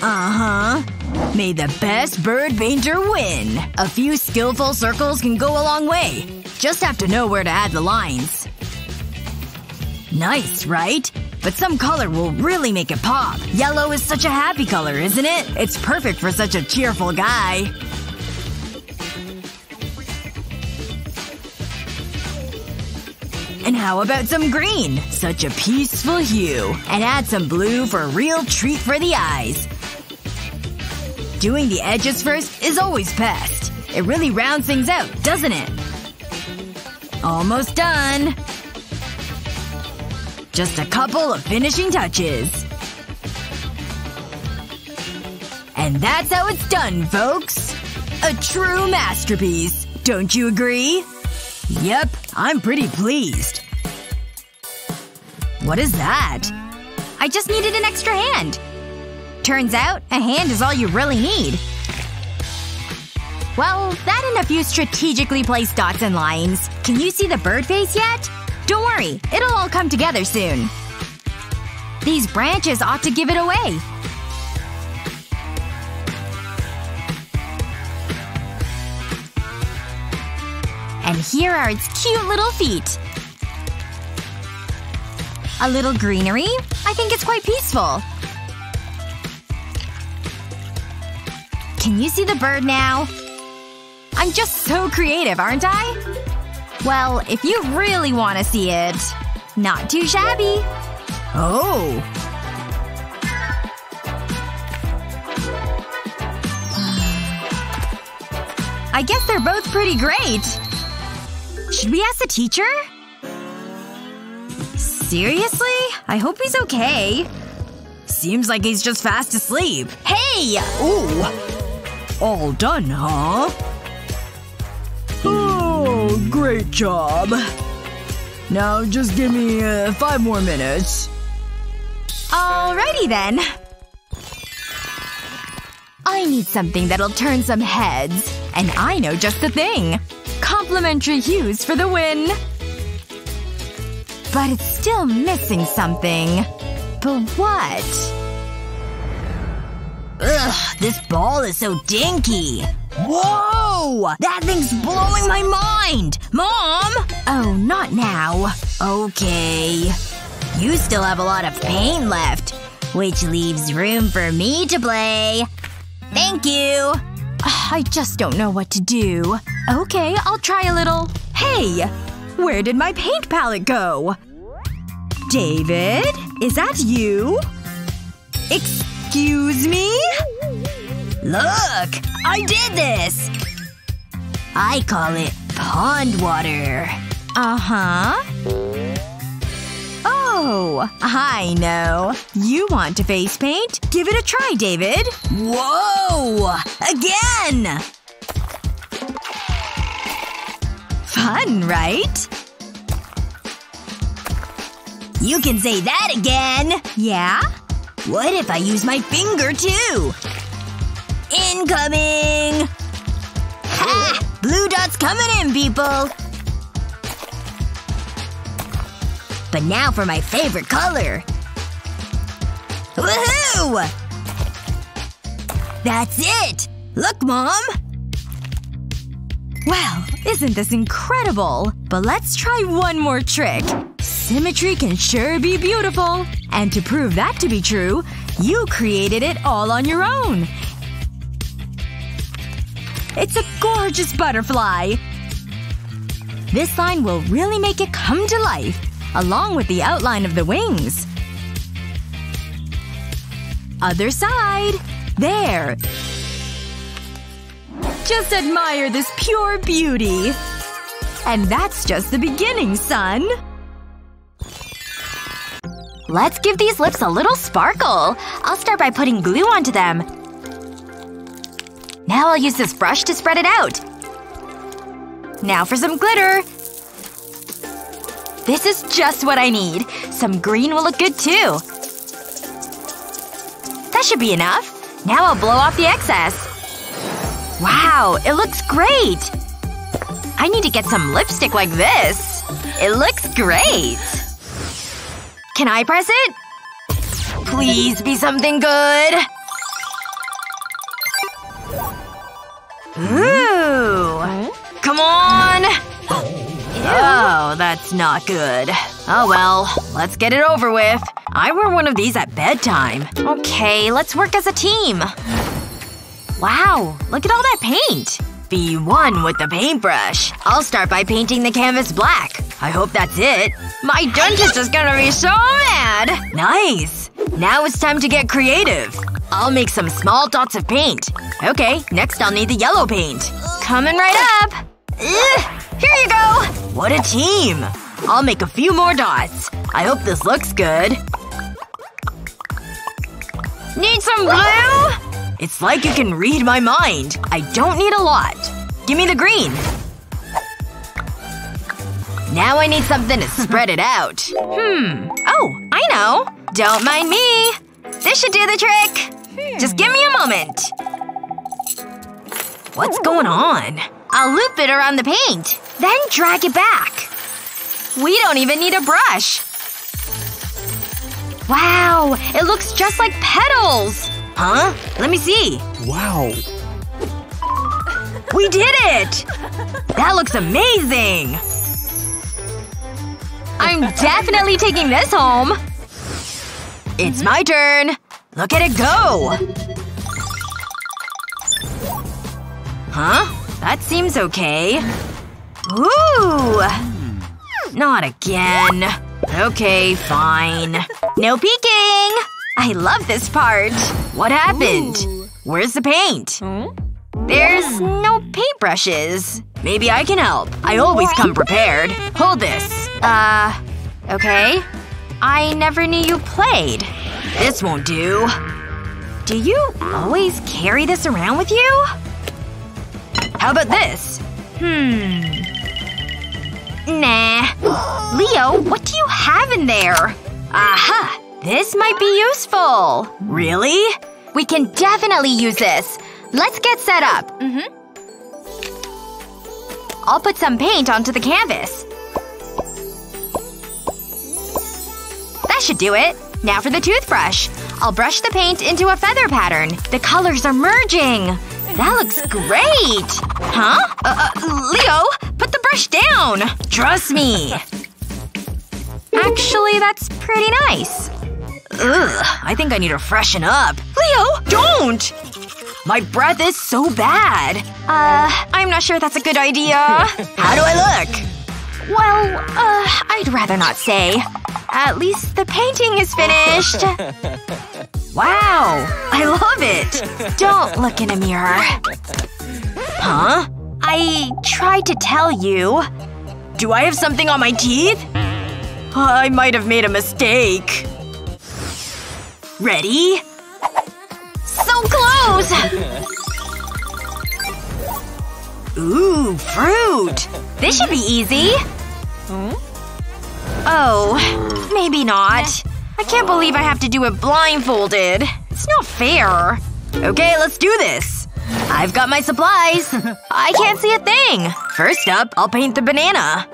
Uh-huh. May the best bird painter win. A few skillful circles can go a long way. Just have to know where to add the lines. Nice, right? But some color will really make it pop. Yellow is such a happy color, isn't it? It's perfect for such a cheerful guy. And how about some green? Such a peaceful hue. And add some blue for a real treat for the eyes. Doing the edges first is always best. It really rounds things out, doesn't it? Almost done. Just a couple of finishing touches. And that's how it's done, folks! A true masterpiece. Don't you agree? Yep, I'm pretty pleased. What is that? I just needed an extra hand. Turns out, a hand is all you really need. Well, that and a few strategically placed dots and lines. Can you see the bird face yet? Don't worry, it'll all come together soon. These branches ought to give it away. And here are its cute little feet. A little greenery? I think it's quite peaceful. Can you see the bird now? I'm just so creative, aren't I? Well, if you really want to see it… Not too shabby. Oh. I guess they're both pretty great. Should we ask the teacher? Seriously? I hope he's okay. Seems like he's just fast asleep. Hey! Ooh. All done, huh? Great job. Now just give me uh, five more minutes. Alrighty then. I need something that'll turn some heads. And I know just the thing. Complementary hues for the win. But it's still missing something. But what? Ugh, this ball is so dinky. Whoa! That thing's blowing my mind! Mom! Oh, not now. Okay. You still have a lot of paint left. Which leaves room for me to play. Thank you! I just don't know what to do. Okay, I'll try a little… Hey! Where did my paint palette go? David? Is that you? Excuse me? Look! I did this! I call it pond water. Uh-huh. Oh, I know. You want to face paint? Give it a try, David. Whoa! Again! Fun, right? You can say that again! Yeah? What if I use my finger, too? Incoming! Blue dot's coming in, people! But now for my favorite color! Woohoo! That's it! Look, Mom! Wow, isn't this incredible? But let's try one more trick. Symmetry can sure be beautiful. And to prove that to be true, you created it all on your own. It's a gorgeous butterfly! This line will really make it come to life, along with the outline of the wings. Other side. There. Just admire this pure beauty. And that's just the beginning, son. Let's give these lips a little sparkle. I'll start by putting glue onto them. Now I'll use this brush to spread it out. Now for some glitter. This is just what I need. Some green will look good too. That should be enough. Now I'll blow off the excess. Wow, it looks great! I need to get some lipstick like this. It looks great! Can I press it? Please be something good! Ooh! Come on! Oh, that's not good. Oh well. Let's get it over with. I wear one of these at bedtime. Okay, let's work as a team. Wow, look at all that paint! Be one with the paintbrush. I'll start by painting the canvas black. I hope that's it. My dentist is gonna be so mad! Nice! Now it's time to get creative. I'll make some small dots of paint. Okay, next I'll need the yellow paint. Coming right up! Ugh, here you go! What a team! I'll make a few more dots. I hope this looks good. Need some glue? It's like you can read my mind. I don't need a lot. Give me the green. Now I need something to spread it out. Hmm. Oh, I know. Don't mind me. This should do the trick. Hmm. Just give me a moment. What's going on? I'll loop it around the paint. Then drag it back. We don't even need a brush. Wow. It looks just like petals. Huh? Let me see. Wow. We did it! That looks amazing! I'm definitely taking this home. It's my turn. Look at it go! Huh? That seems okay. Ooh! Not again. Okay, fine. No peeking! I love this part! What happened? Ooh. Where's the paint? Hmm? There's no paintbrushes. Maybe I can help. I always come prepared. Hold this. Uh… Okay. I never knew you played. This won't do. Do you always carry this around with you? How about this? Hmm… Nah. Leo, what do you have in there? Aha! This might be useful! Really? We can definitely use this. Let's get set up. Mm-hmm. I'll put some paint onto the canvas. That should do it. Now for the toothbrush. I'll brush the paint into a feather pattern. The colors are merging! That looks great! Huh? Uh, uh, Leo! Put the brush down! Trust me! Actually, that's pretty nice. Ugh, I think I need to freshen up. Leo! Don't! My breath is so bad. Uh, I'm not sure that's a good idea. How do I look? Well, uh, I'd rather not say. At least the painting is finished. Wow! I love it! Don't look in a mirror. Huh? I tried to tell you. Do I have something on my teeth? I might have made a mistake. Ready? So close! Ooh, fruit! This should be easy. Oh. Maybe not. I can't believe I have to do it blindfolded. It's not fair. Okay, let's do this. I've got my supplies. I can't see a thing. First up, I'll paint the banana.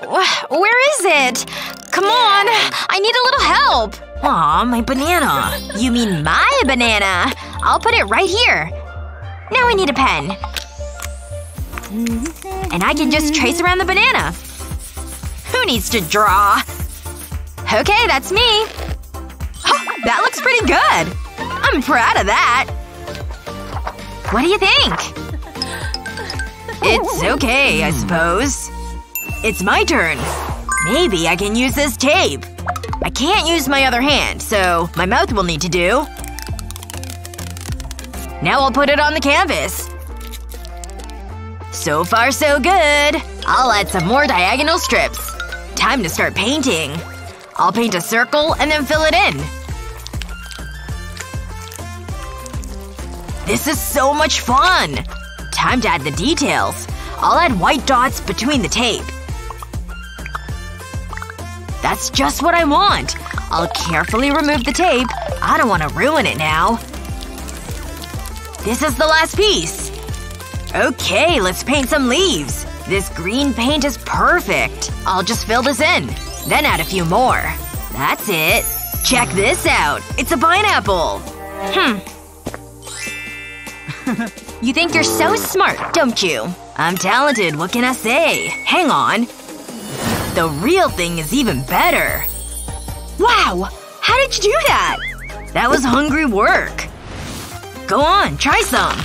Where is it? Come on! I need a little help! Aw, my banana. You mean my banana. I'll put it right here. Now I need a pen. And I can just trace around the banana. Who needs to draw? Okay, that's me. Oh, that looks pretty good. I'm proud of that. What do you think? It's okay, I suppose. It's my turn. Maybe I can use this tape. I can't use my other hand, so my mouth will need to do. Now I'll put it on the canvas. So far so good. I'll add some more diagonal strips. Time to start painting. I'll paint a circle and then fill it in. This is so much fun! Time to add the details. I'll add white dots between the tape. That's just what I want. I'll carefully remove the tape. I don't want to ruin it now. This is the last piece. Okay, let's paint some leaves. This green paint is perfect. I'll just fill this in. Then add a few more. That's it. Check this out. It's a pineapple. Hmm. You think you're so smart, don't you? I'm talented, what can I say? Hang on. The real thing is even better. Wow! How did you do that? That was hungry work. Go on, try some.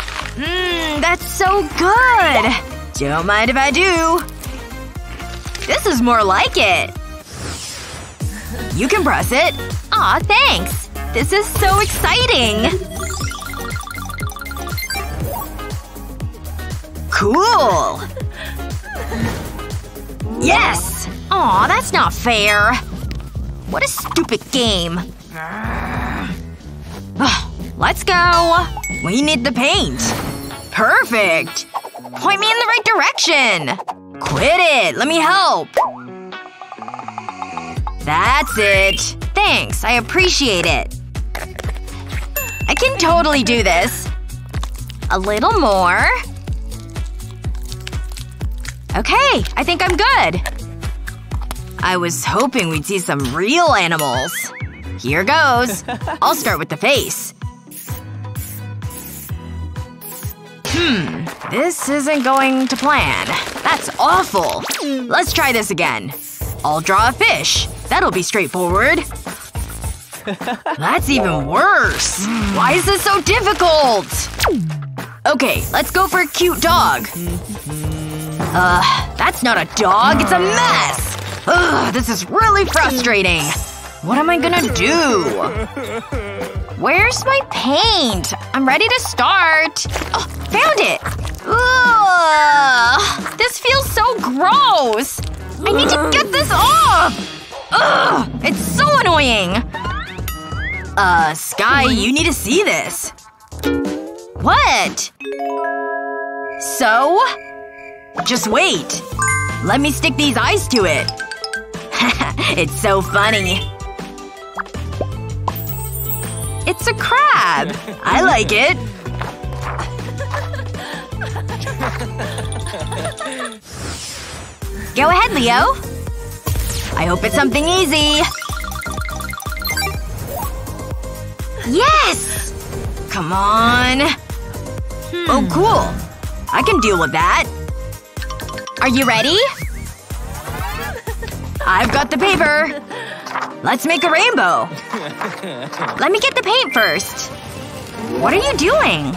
Mmm, that's so good! Don't mind if I do. This is more like it. You can press it. Aw, thanks! This is so exciting! Cool! Yes! Aw, that's not fair. What a stupid game. Let's go. We need the paint. Perfect! Point me in the right direction! Quit it! Let me help! That's it. Thanks, I appreciate it. I can totally do this. A little more. Okay, I think I'm good. I was hoping we'd see some real animals. Here goes. I'll start with the face. Hmm. This isn't going to plan. That's awful. Let's try this again. I'll draw a fish. That'll be straightforward. That's even worse. Why is this so difficult? Okay, let's go for a cute dog. Uh, that's not a dog, it's a mess! Ugh, this is really frustrating. What am I gonna do? Where's my paint? I'm ready to start. Oh, found it! Ugh, this feels so gross! I need to get this off! Ugh, it's so annoying! Uh, Skye, you need to see this. What? So? Just wait. Let me stick these eyes to it. It's so funny. It's a crab. I like it. Go ahead, Leo. I hope it's something easy. Yes! Come on. Hmm. Oh, cool. I can deal with that. Are you ready? I've got the paper. Let's make a rainbow. Let me get the paint first. What are you doing?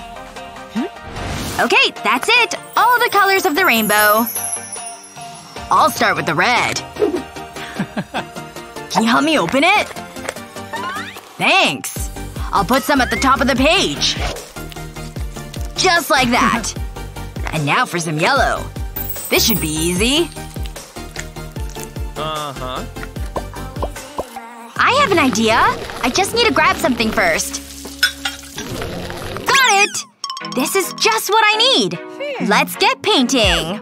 Okay, that's it. All the colors of the rainbow. I'll start with the red. Can you help me open it? Thanks. I'll put some at the top of the page. Just like that. And now for some yellow. This should be easy. Uh-huh. I have an idea. I just need to grab something first. Got it! This is just what I need. Hmm. Let's get painting.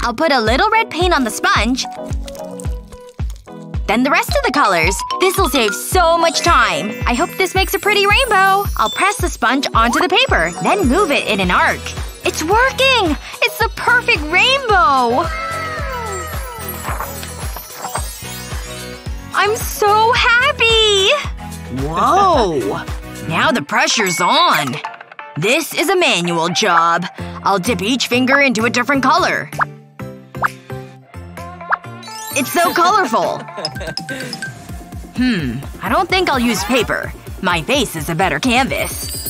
I'll put a little red paint on the sponge. then the rest of the colors. This'll save so much time. I hope this makes a pretty rainbow. I'll press the sponge onto the paper, then move it in an arc. It's working! It's the perfect rainbow! I'm so happy! Whoa! Now the pressure's on. This is a manual job. I'll dip each finger into a different color. It's so colorful. Hmm. I don't think I'll use paper. My face is a better canvas.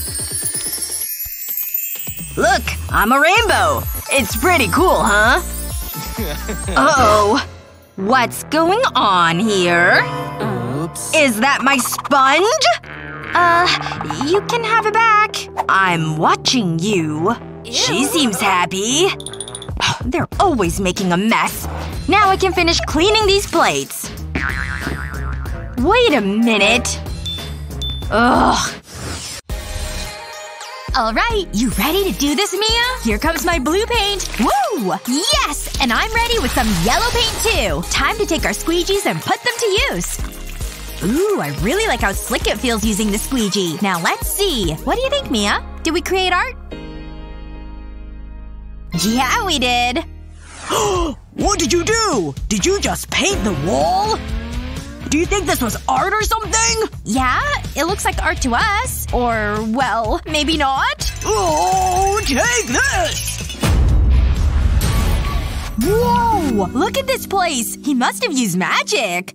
Look! I'm a rainbow! It's pretty cool, huh? Uh-oh. What's going on here? Oops. Is that my sponge? Uh, you can have it back. I'm watching you. Ew. She seems happy. Oh, they're always making a mess. Now I can finish cleaning these plates. Wait a minute. Ugh. Alright, you ready to do this, Mia? Here comes my blue paint. Woo! Yes! And I'm ready with some yellow paint, too. Time to take our squeegees and put them to use. Ooh, I really like how slick it feels using the squeegee. Now let's see. What do you think, Mia? Did we create art? Yeah, we did. What did you do? Did you just paint the wall? Do you think this was art or something? Yeah, it looks like art to us. Or, well, maybe not. Oh, take this! Whoa! Look at this place! He must have used magic!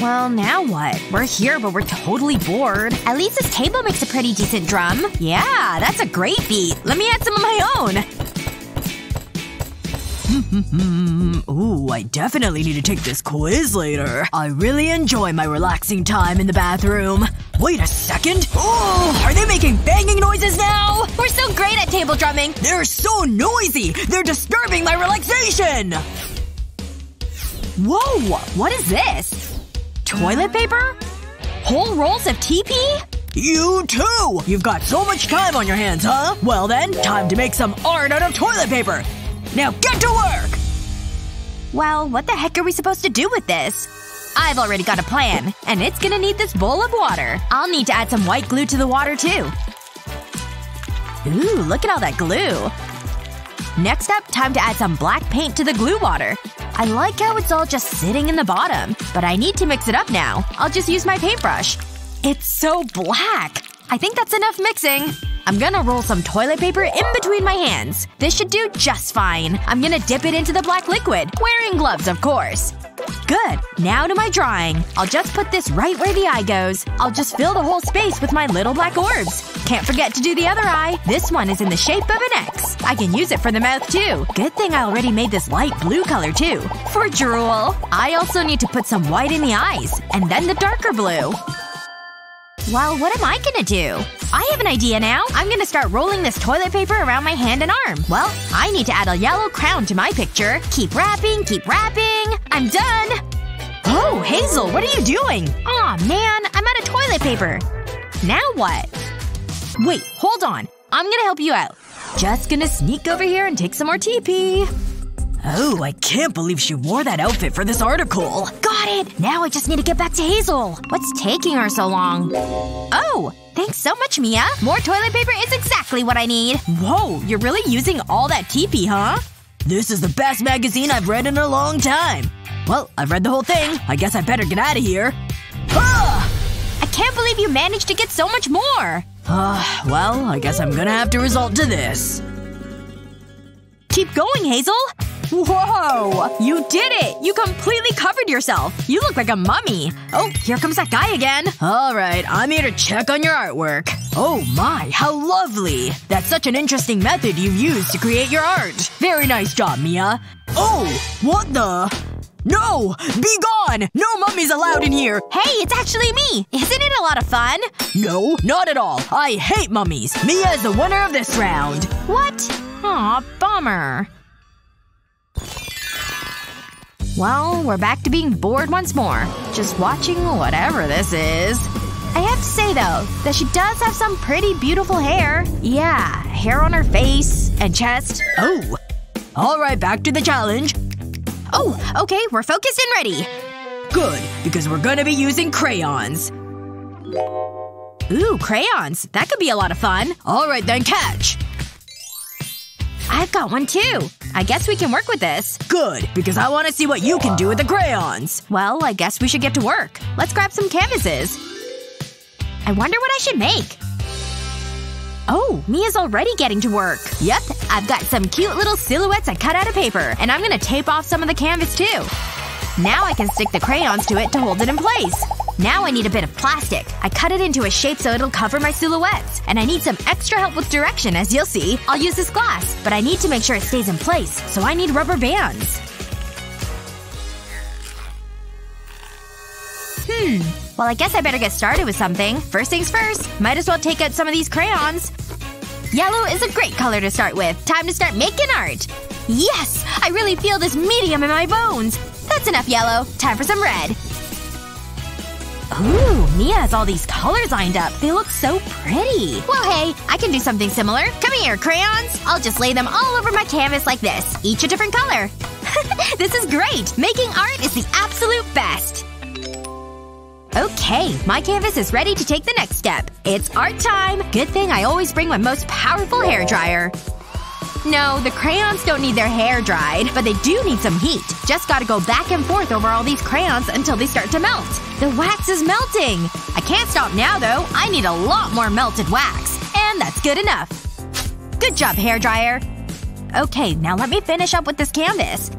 Well, now what? We're here, but we're totally bored. At least this table makes a pretty decent drum. Yeah, that's a great beat. Let me add some of my own. Ooh, I definitely need to take this quiz later. I really enjoy my relaxing time in the bathroom. Wait a second. Oh, are they making banging noises now? We're so great at table drumming. They're so noisy. They're disturbing my relaxation. Whoa, what is this? Toilet paper? Whole rolls of T P? You too! You've got so much time on your hands, huh? Well then, time to make some art out of toilet paper. Now get to work! Well, what the heck are we supposed to do with this? I've already got a plan. And it's gonna need this bowl of water. I'll need to add some white glue to the water, too. Ooh, look at all that glue. Next up, time to add some black paint to the glue water. I like how it's all just sitting in the bottom. But I need to mix it up now. I'll just use my paintbrush. It's so black. I think that's enough mixing. I'm gonna roll some toilet paper in between my hands. This should do just fine. I'm gonna dip it into the black liquid. Wearing gloves, of course. Good. Now to my drawing. I'll just put this right where the eye goes. I'll just fill the whole space with my little black orbs. Can't forget to do the other eye. This one is in the shape of an X. I can use it for the mouth, too. Good thing I already made this light blue color, too. For drool. I also need to put some white in the eyes. And then the darker blue. Well, what am I gonna do? I have an idea now. I'm gonna start rolling this toilet paper around my hand and arm. Well, I need to add a yellow crown to my picture. Keep wrapping, keep wrapping. I'm done! Oh, Hazel, what are you doing? Aw, oh, man. I'm out of toilet paper. Now what? Wait, hold on. I'm gonna help you out. Just gonna sneak over here and take some more T P. Oh, I can't believe she wore that outfit for this article. Got it! Now I just need to get back to Hazel. What's taking her so long? Oh! Thanks so much, Mia. More toilet paper is exactly what I need. Whoa, you're really using all that T P, huh? This is the best magazine I've read in a long time. Well, I've read the whole thing. I guess I better get out of here. Ah! I can't believe you managed to get so much more! Uh, well, I guess I'm gonna have to resort to this. Keep going, Hazel! Whoa! You did it! You completely covered yourself! You look like a mummy! Oh, here comes that guy again! Alright, I'm here to check on your artwork. Oh my, how lovely! That's such an interesting method you've used to create your art! Very nice job, Mia. Oh! What the… No! Be gone! No mummies allowed in here! Hey, it's actually me! Isn't it a lot of fun? No, not at all. I hate mummies. Mia is the winner of this round. What? Aw, bummer. Well, we're back to being bored once more. Just watching whatever this is. I have to say, though, that she does have some pretty beautiful hair. Yeah, hair on her face. And chest. Oh. Alright, back to the challenge. Oh, Go! Okay, we're focused and ready. Good, because we're gonna be using crayons. Ooh, crayons. That could be a lot of fun. All right then, catch! I've got one too. I guess we can work with this. Good, because I want to see what you can do with the crayons. Well, I guess we should get to work. Let's grab some canvases. I wonder what I should make. Oh, Mia's already getting to work. Yep, I've got some cute little silhouettes I cut out of paper. And I'm gonna tape off some of the canvas too. Now I can stick the crayons to it to hold it in place. Now I need a bit of plastic. I cut it into a shape so it'll cover my silhouettes. And I need some extra help with direction, as you'll see. I'll use this glass, but I need to make sure it stays in place. So I need rubber bands. Hmm. Well, I guess I better get started with something. First things first. Might as well take out some of these crayons. Yellow is a great color to start with. Time to start making art. Yes! I really feel this medium in my bones. That's enough yellow. Time for some red. Ooh, Mia has all these colors lined up. They look so pretty. Well, hey, I can do something similar. Come here, crayons. I'll just lay them all over my canvas like this. Each a different color. This is great! Making art is the absolute best! Okay, my canvas is ready to take the next step. It's art time! Good thing I always bring my most powerful hairdryer. No, the crayons don't need their hair dried, but they do need some heat. Just gotta go back and forth over all these crayons until they start to melt. The wax is melting! I can't stop now, though. I need a lot more melted wax. And that's good enough. Good job, hairdryer. Okay, now let me finish up with this canvas.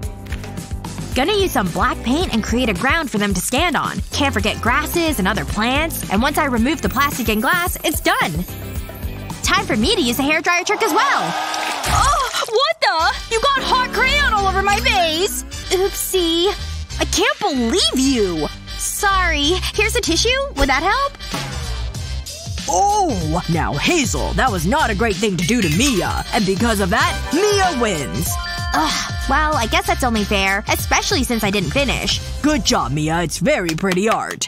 Gonna use some black paint and create a ground for them to stand on. Can't forget grasses and other plants. And once I remove the plastic and glass, it's done. Time for me to use the hairdryer trick as well. Oh! What the? You got hot crayon all over my face! Oopsie. I can't believe you! Sorry. Here's a tissue? Would that help? Oh! Now, Hazel, that was not a great thing to do to Mia. And because of that, Mia wins! Ugh. Well, I guess that's only fair. Especially since I didn't finish. Good job, Mia. It's very pretty art.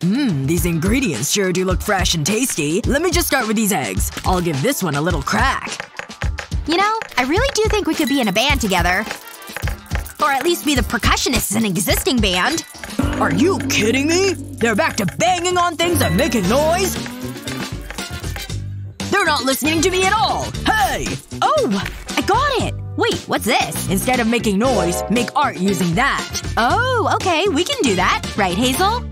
Mmm, these ingredients sure do look fresh and tasty. Let me just start with these eggs. I'll give this one a little crack. You know, I really do think we could be in a band together. Or at least be the percussionists in an existing band. Are you kidding me? They're back to banging on things and making noise? They're not listening to me at all! Hey! Oh! I got it! Wait, what's this? Instead of making noise, make art using that. Oh, okay, we can do that. Right, Hazel?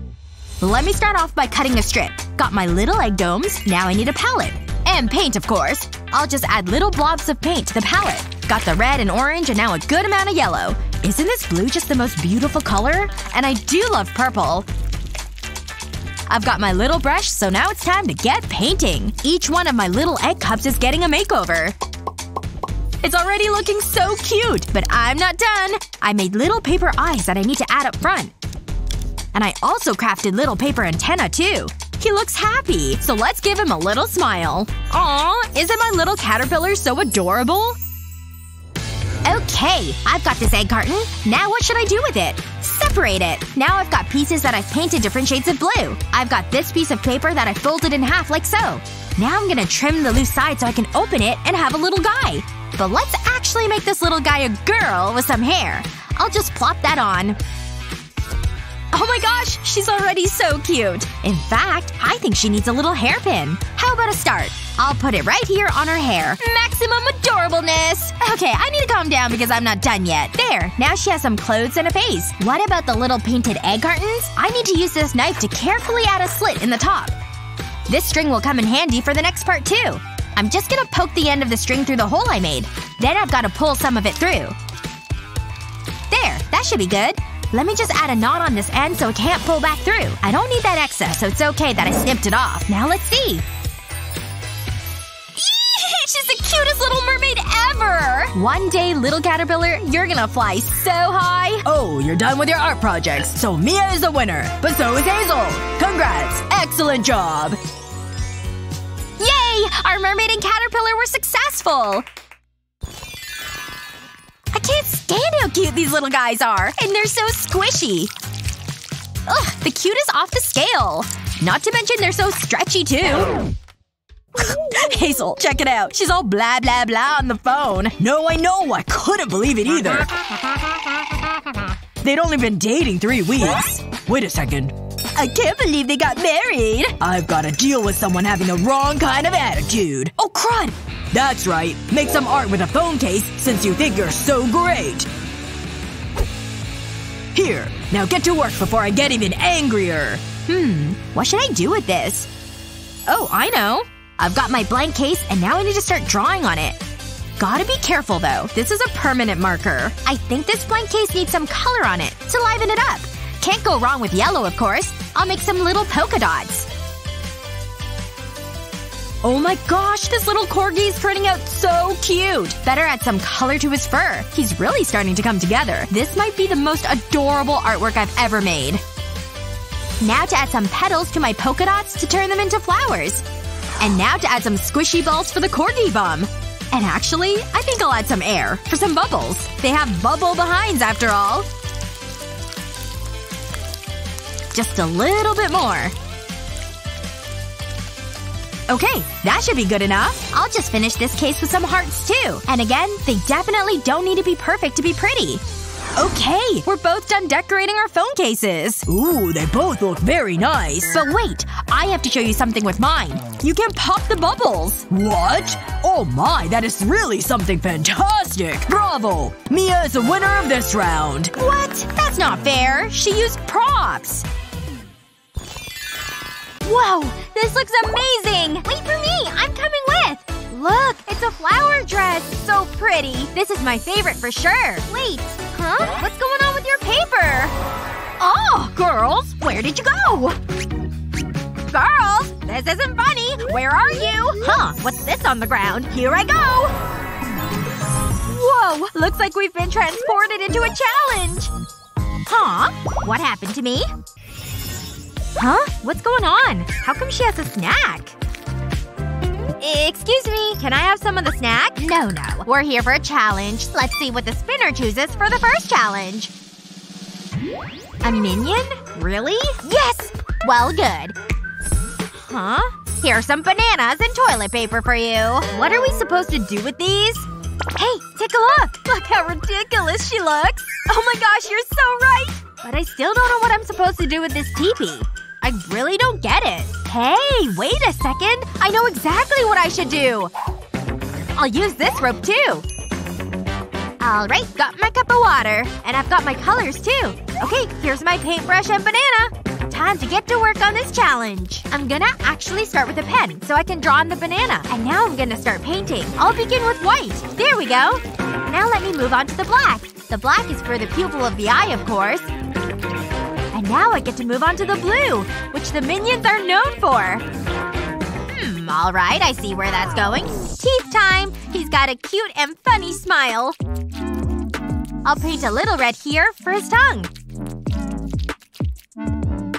Let me start off by cutting a strip. Got my little egg domes. Now I need a palette. And paint, of course. I'll just add little blobs of paint to the palette. Got the red and orange and now a good amount of yellow. Isn't this blue just the most beautiful color? And I do love purple. I've got my little brush, so now it's time to get painting. Each one of my little egg cups is getting a makeover. It's already looking so cute! But I'm not done! I made little paper eyes that I need to add up front. And I also crafted little paper antenna, too. He looks happy. So let's give him a little smile. Aww, isn't my little caterpillar so adorable? Okay, I've got this egg carton. Now what should I do with it? Separate it. Now I've got pieces that I've painted different shades of blue. I've got this piece of paper that I folded in half like so. Now I'm gonna trim the loose side so I can open it and have a little guy. But let's actually make this little guy a girl with some hair. I'll just plop that on. Oh my gosh! She's already so cute! In fact, I think she needs a little hairpin. How about a start? I'll put it right here on her hair. Maximum adorableness! Okay, I need to calm down because I'm not done yet. There! Now she has some clothes and a face. What about the little painted egg cartons? I need to use this knife to carefully add a slit in the top. This string will come in handy for the next part too. I'm just gonna poke the end of the string through the hole I made. Then I've gotta pull some of it through. There! That should be good. Let me just add a knot on this end so it can't pull back through. I don't need that excess, so it's okay that I snipped it off. Now let's see. Eee, she's the cutest little mermaid ever! One day, little caterpillar, you're gonna fly so high. Oh, you're done with your art projects. So Mia is the winner. But so is Hazel. Congrats. Excellent job. Yay! Our mermaid and caterpillar were successful! I can't stand how cute these little guys are! And they're so squishy! Ugh, the cute is off the scale! Not to mention they're so stretchy, too. Hazel, check it out. She's all blah blah blah on the phone. No, I know. I couldn't believe it either. They'd only been dating three weeks. Wait a second. I can't believe they got married. I've gotta deal with someone having the wrong kind of attitude. Oh, crud! That's right. Make some art with a phone case since you think you're so great. Here. Now get to work before I get even angrier. Hmm. What should I do with this? Oh, I know. I've got my blank case and now I need to start drawing on it. Gotta be careful, though. This is a permanent marker. I think this blank case needs some color on it to liven it up. Can't go wrong with yellow, of course. I'll make some little polka dots. Oh my gosh, this little corgi's turning out so cute! Better add some color to his fur. He's really starting to come together. This might be the most adorable artwork I've ever made. Now to add some petals to my polka dots to turn them into flowers. And now to add some squishy balls for the corgi bum. And actually, I think I'll add some air. For some bubbles. They have bubble behinds, after all. Just a little bit more. Okay, that should be good enough. I'll just finish this case with some hearts, too. And again, they definitely don't need to be perfect to be pretty. Okay, we're both done decorating our phone cases. Ooh, they both look very nice. But wait, I have to show you something with mine. You can pop the bubbles. What? Oh my, that is really something fantastic! Bravo! Mia is the winner of this round. What? That's not fair. She used props. Whoa! This looks amazing! Wait for me! I'm coming with! Look! It's a flower dress! So pretty! This is my favorite for sure! Wait. Huh? What's going on with your paper? Oh! Girls! Where did you go? Girls! This isn't funny! Where are you? Huh? What's this on the ground? Here I go! Whoa! Looks like we've been transported into a challenge! Huh? What happened to me? Huh? What's going on? How come she has a snack? Excuse me. Can I have some of the snack? No, no. We're here for a challenge. Let's see what the spinner chooses for the first challenge. A minion? Really? Yes! Well, good. Huh? Here are some bananas and toilet paper for you. What are we supposed to do with these? Hey, take a look! Look how ridiculous she looks! Oh my gosh, you're so right! But I still don't know what I'm supposed to do with this teepee. I really don't get it. Hey, wait a second! I know exactly what I should do! I'll use this rope, too! Alright, got my cup of water. And I've got my colors, too. Okay, here's my paintbrush and banana. Time to get to work on this challenge. I'm gonna actually start with a pen, so I can draw on the banana. And now I'm gonna start painting. I'll begin with white. There we go! Now let me move on to the black. The black is for the pupil of the eye, of course. And now I get to move on to the blue, which the minions are known for. Hmm, alright, I see where that's going. Teeth time! He's got a cute and funny smile. I'll paint a little red here for his tongue.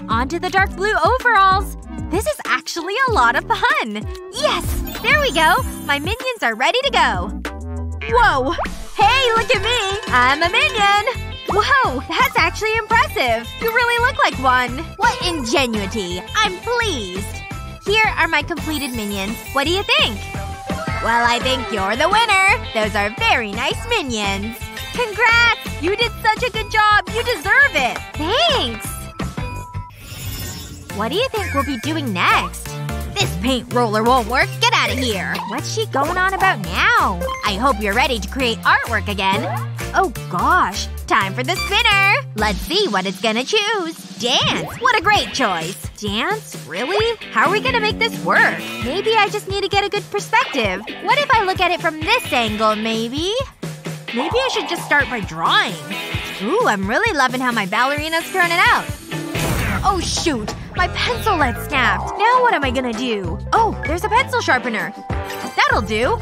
Onto the dark blue overalls. This is actually a lot of fun. Yes! There we go! My minions are ready to go. Whoa! Hey, look at me! I'm a minion! Whoa! That's actually impressive! You really look like one! What ingenuity! I'm pleased! Here are my completed minions. What do you think? Well, I think you're the winner! Those are very nice minions! Congrats! You did such a good job! You deserve it! Thanks! What do you think we'll be doing next? This paint roller won't work! Get out of here! What's she going on about now? I hope you're ready to create artwork again. Oh gosh. Time for the spinner! Let's see what it's gonna choose. Dance! What a great choice! Dance? Really? How are we gonna make this work? Maybe I just need to get a good perspective. What if I look at it from this angle, maybe? Maybe I should just start by drawing. Ooh, I'm really loving how my ballerina's turning out. Oh shoot! My pencil lead snapped! Now what am I gonna do? Oh, there's a pencil sharpener. That'll do.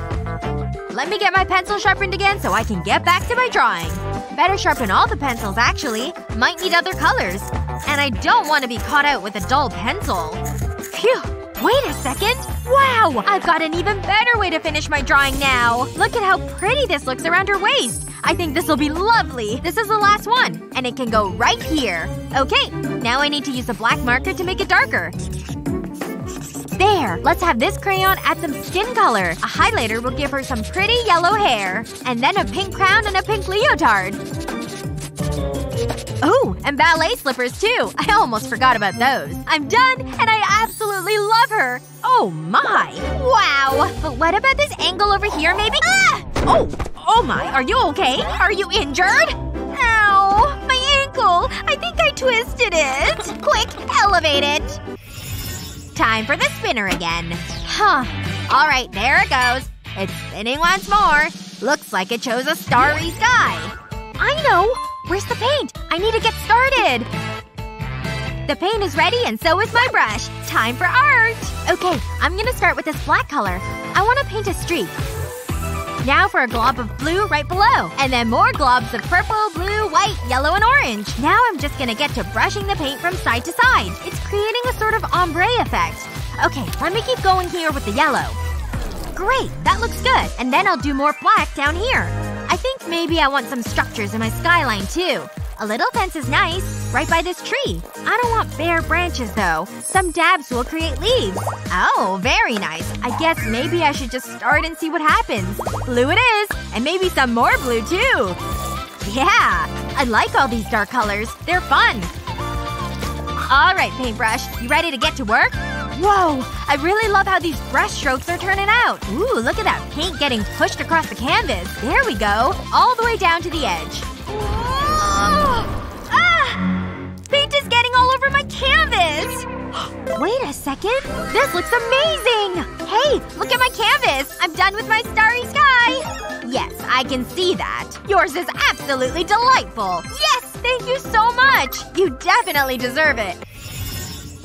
Let me get my pencil sharpened again so I can get back to my drawing. Better sharpen all the pencils, actually. Might need other colors. And I don't want to be caught out with a dull pencil. Phew. Wait a second. Wow! I've got an even better way to finish my drawing now. Look at how pretty this looks around her waist. I think this'll be lovely. This is the last one. And it can go right here. Okay. Now I need to use a black marker to make it darker. There. hair. Let's have this crayon add some skin color. A highlighter will give her some pretty yellow hair. And then a pink crown and a pink leotard. Oh, and ballet slippers, too. I almost forgot about those. I'm done, and I absolutely love her. Oh, my. Wow. But what about this angle over here, maybe? Ah! Oh. Oh, my. Are you okay? Are you injured? Ow. My ankle. I think I twisted it. Quick, elevate it. Time for the spinner again. Huh. All right, there it goes. It's spinning once more. Looks like it chose a starry sky. I know. Where's the paint? I need to get started! The paint is ready and so is my brush. Time for art! Okay, I'm gonna start with this black color. I want to paint a streak. Now for a glob of blue right below. And then more globs of purple, blue, white, yellow, and orange. Now I'm just gonna get to brushing the paint from side to side. It's creating a sort of ombre effect. Okay, let me keep going here with the yellow. Great, that looks good. And then I'll do more black down here. I think maybe I want some structures in my skyline, too. A little fence is nice, right by this tree. I don't want bare branches, though. Some dabs will create leaves. Oh, very nice. I guess maybe I should just start and see what happens. Blue it is! And maybe some more blue, too! Yeah! I like all these dark colors. They're fun! Alright, paintbrush. You ready to get to work? Whoa! I really love how these brush strokes are turning out! Ooh, look at that paint getting pushed across the canvas! There we go! All the way down to the edge. Whoa! Ah! Paint is getting all over my canvas! Wait a second! This looks amazing! Hey! Look at my canvas! I'm done with my starry sky! Yes, I can see that. Yours is absolutely delightful! Yes! Thank you so much! You definitely deserve it!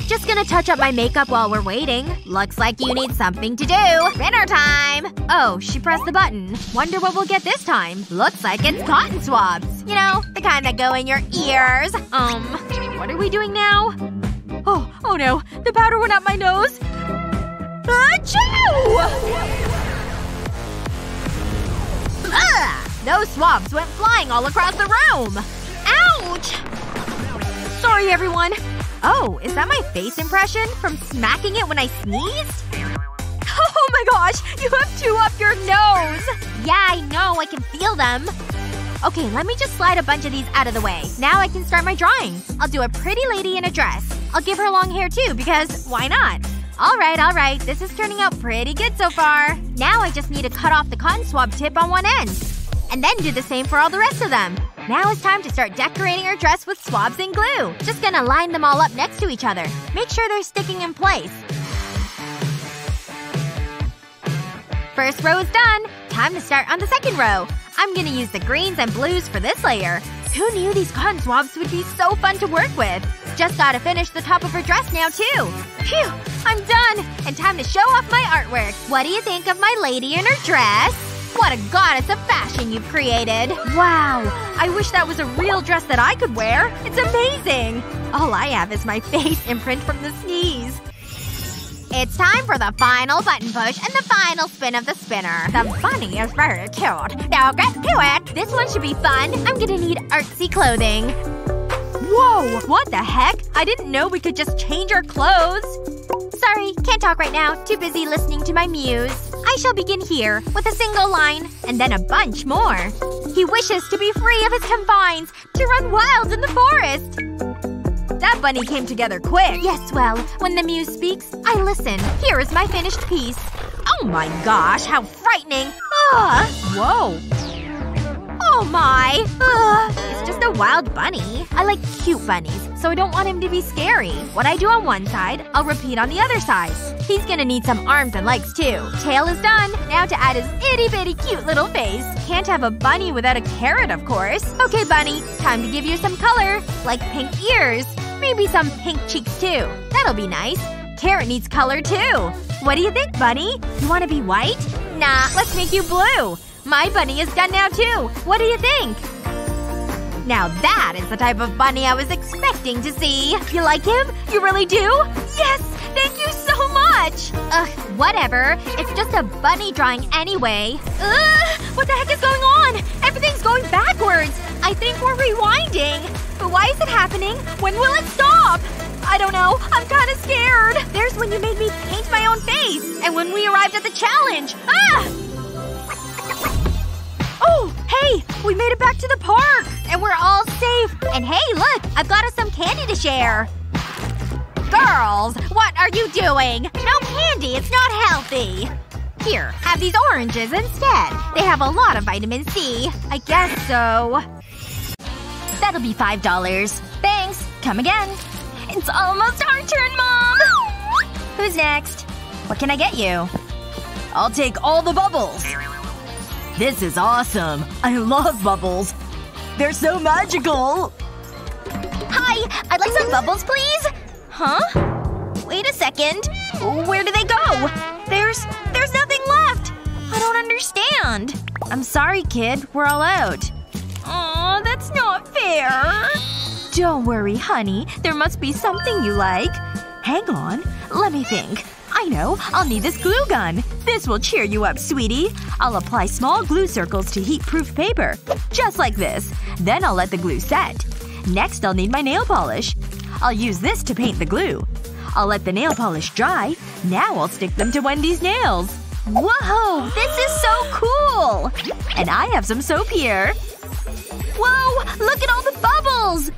Just gonna touch up my makeup while we're waiting. Looks like you need something to do. Dinner time! Oh, she pressed the button. Wonder what we'll get this time. Looks like it's cotton swabs. You know, the kind that go in your ears. Um, what are we doing now? Oh, oh no. The powder went up my nose. Achoo! Ugh! Those swabs went flying all across the room! Ouch! Sorry, everyone. Oh, is that my face impression? From smacking it when I sneezed? Oh my gosh! You have two up your nose! Yeah, I know. I can feel them. Okay, let me just slide a bunch of these out of the way. Now I can start my drawing. I'll do a pretty lady in a dress. I'll give her long hair too, because why not? Alright, alright. This is turning out pretty good so far. Now I just need to cut off the cotton swab tip on one end. And then do the same for all the rest of them. Now it's time to start decorating our dress with swabs and glue. Just gonna line them all up next to each other. Make sure they're sticking in place. First row is done. Time to start on the second row. I'm gonna use the greens and blues for this layer. Who knew these cotton swabs would be so fun to work with? Just gotta finish the top of her dress now, too. Phew! I'm done! And time to show off my artwork. What do you think of my lady in her dress? What a goddess of fashion you've created! Wow! I wish that was a real dress that I could wear! It's amazing! All I have is my face imprint from the sneeze. It's time for the final button push and the final spin of the spinner. The bunny is very cute. Now get to it! This one should be fun. I'm gonna need artsy clothing. Whoa! What the heck? I didn't know we could just change our clothes. Sorry, can't talk right now. Too busy listening to my muse. I shall begin here, with a single line, and then a bunch more. He wishes to be free of his confines, to run wild in the forest. That bunny came together quick. Yes, well, when the muse speaks, I listen. Here is my finished piece. Oh my gosh, how frightening! Ugh! Whoa. Oh my. Ugh. It's just a wild bunny. I like cute bunnies. So I don't want him to be scary. What I do on one side, I'll repeat on the other side. He's gonna need some arms and legs, too. Tail is done. Now to add his itty-bitty cute little face. Can't have a bunny without a carrot, of course. Okay, bunny. Time to give you some color. Like pink ears. Maybe some pink cheeks, too. That'll be nice. Carrot needs color, too. What do you think, bunny? You wanna be white? Nah, let's make you blue. My bunny is done now, too. What do you think? Now that is the type of bunny I was expecting to see. You like him? You really do? Yes! Thank you so much! Ugh, whatever. It's just a bunny drawing anyway. Ugh! What the heck is going on? Everything's going backwards! I think we're rewinding. But why is it happening? When will it stop? I don't know. I'm kinda scared. There's when you made me paint my own face. and when we arrived at the challenge. Ah! Oh, hey, we made it back to the park. And we're all safe. And hey, look, I've got us some candy to share. Girls, what are you doing? No candy, it's not healthy. Here, have these oranges instead. They have a lot of vitamin C. I guess so. That'll be five dollars. Thanks. Come again. It's almost our turn, Mom! Who's next? What can I get you? I'll take all the bubbles. This is awesome. I love bubbles. They're so magical. Hi! I'd like some bubbles, please? Huh? Wait a second. Where do they go? There's… there's nothing left! I don't understand. I'm sorry, kid. We're all out. Aw, that's not fair. Don't worry, honey. There must be something you like. Hang on. Let me think. I know. I'll need this glue gun. This will cheer you up, sweetie. I'll apply small glue circles to heat-proof paper. Just like this. Then I'll let the glue set. Next, I'll need my nail polish. I'll use this to paint the glue. I'll let the nail polish dry. Now I'll stick them to Wendy's nails. Whoa! This is so cool! And I have some soap here. Whoa! Look at all the bubbles!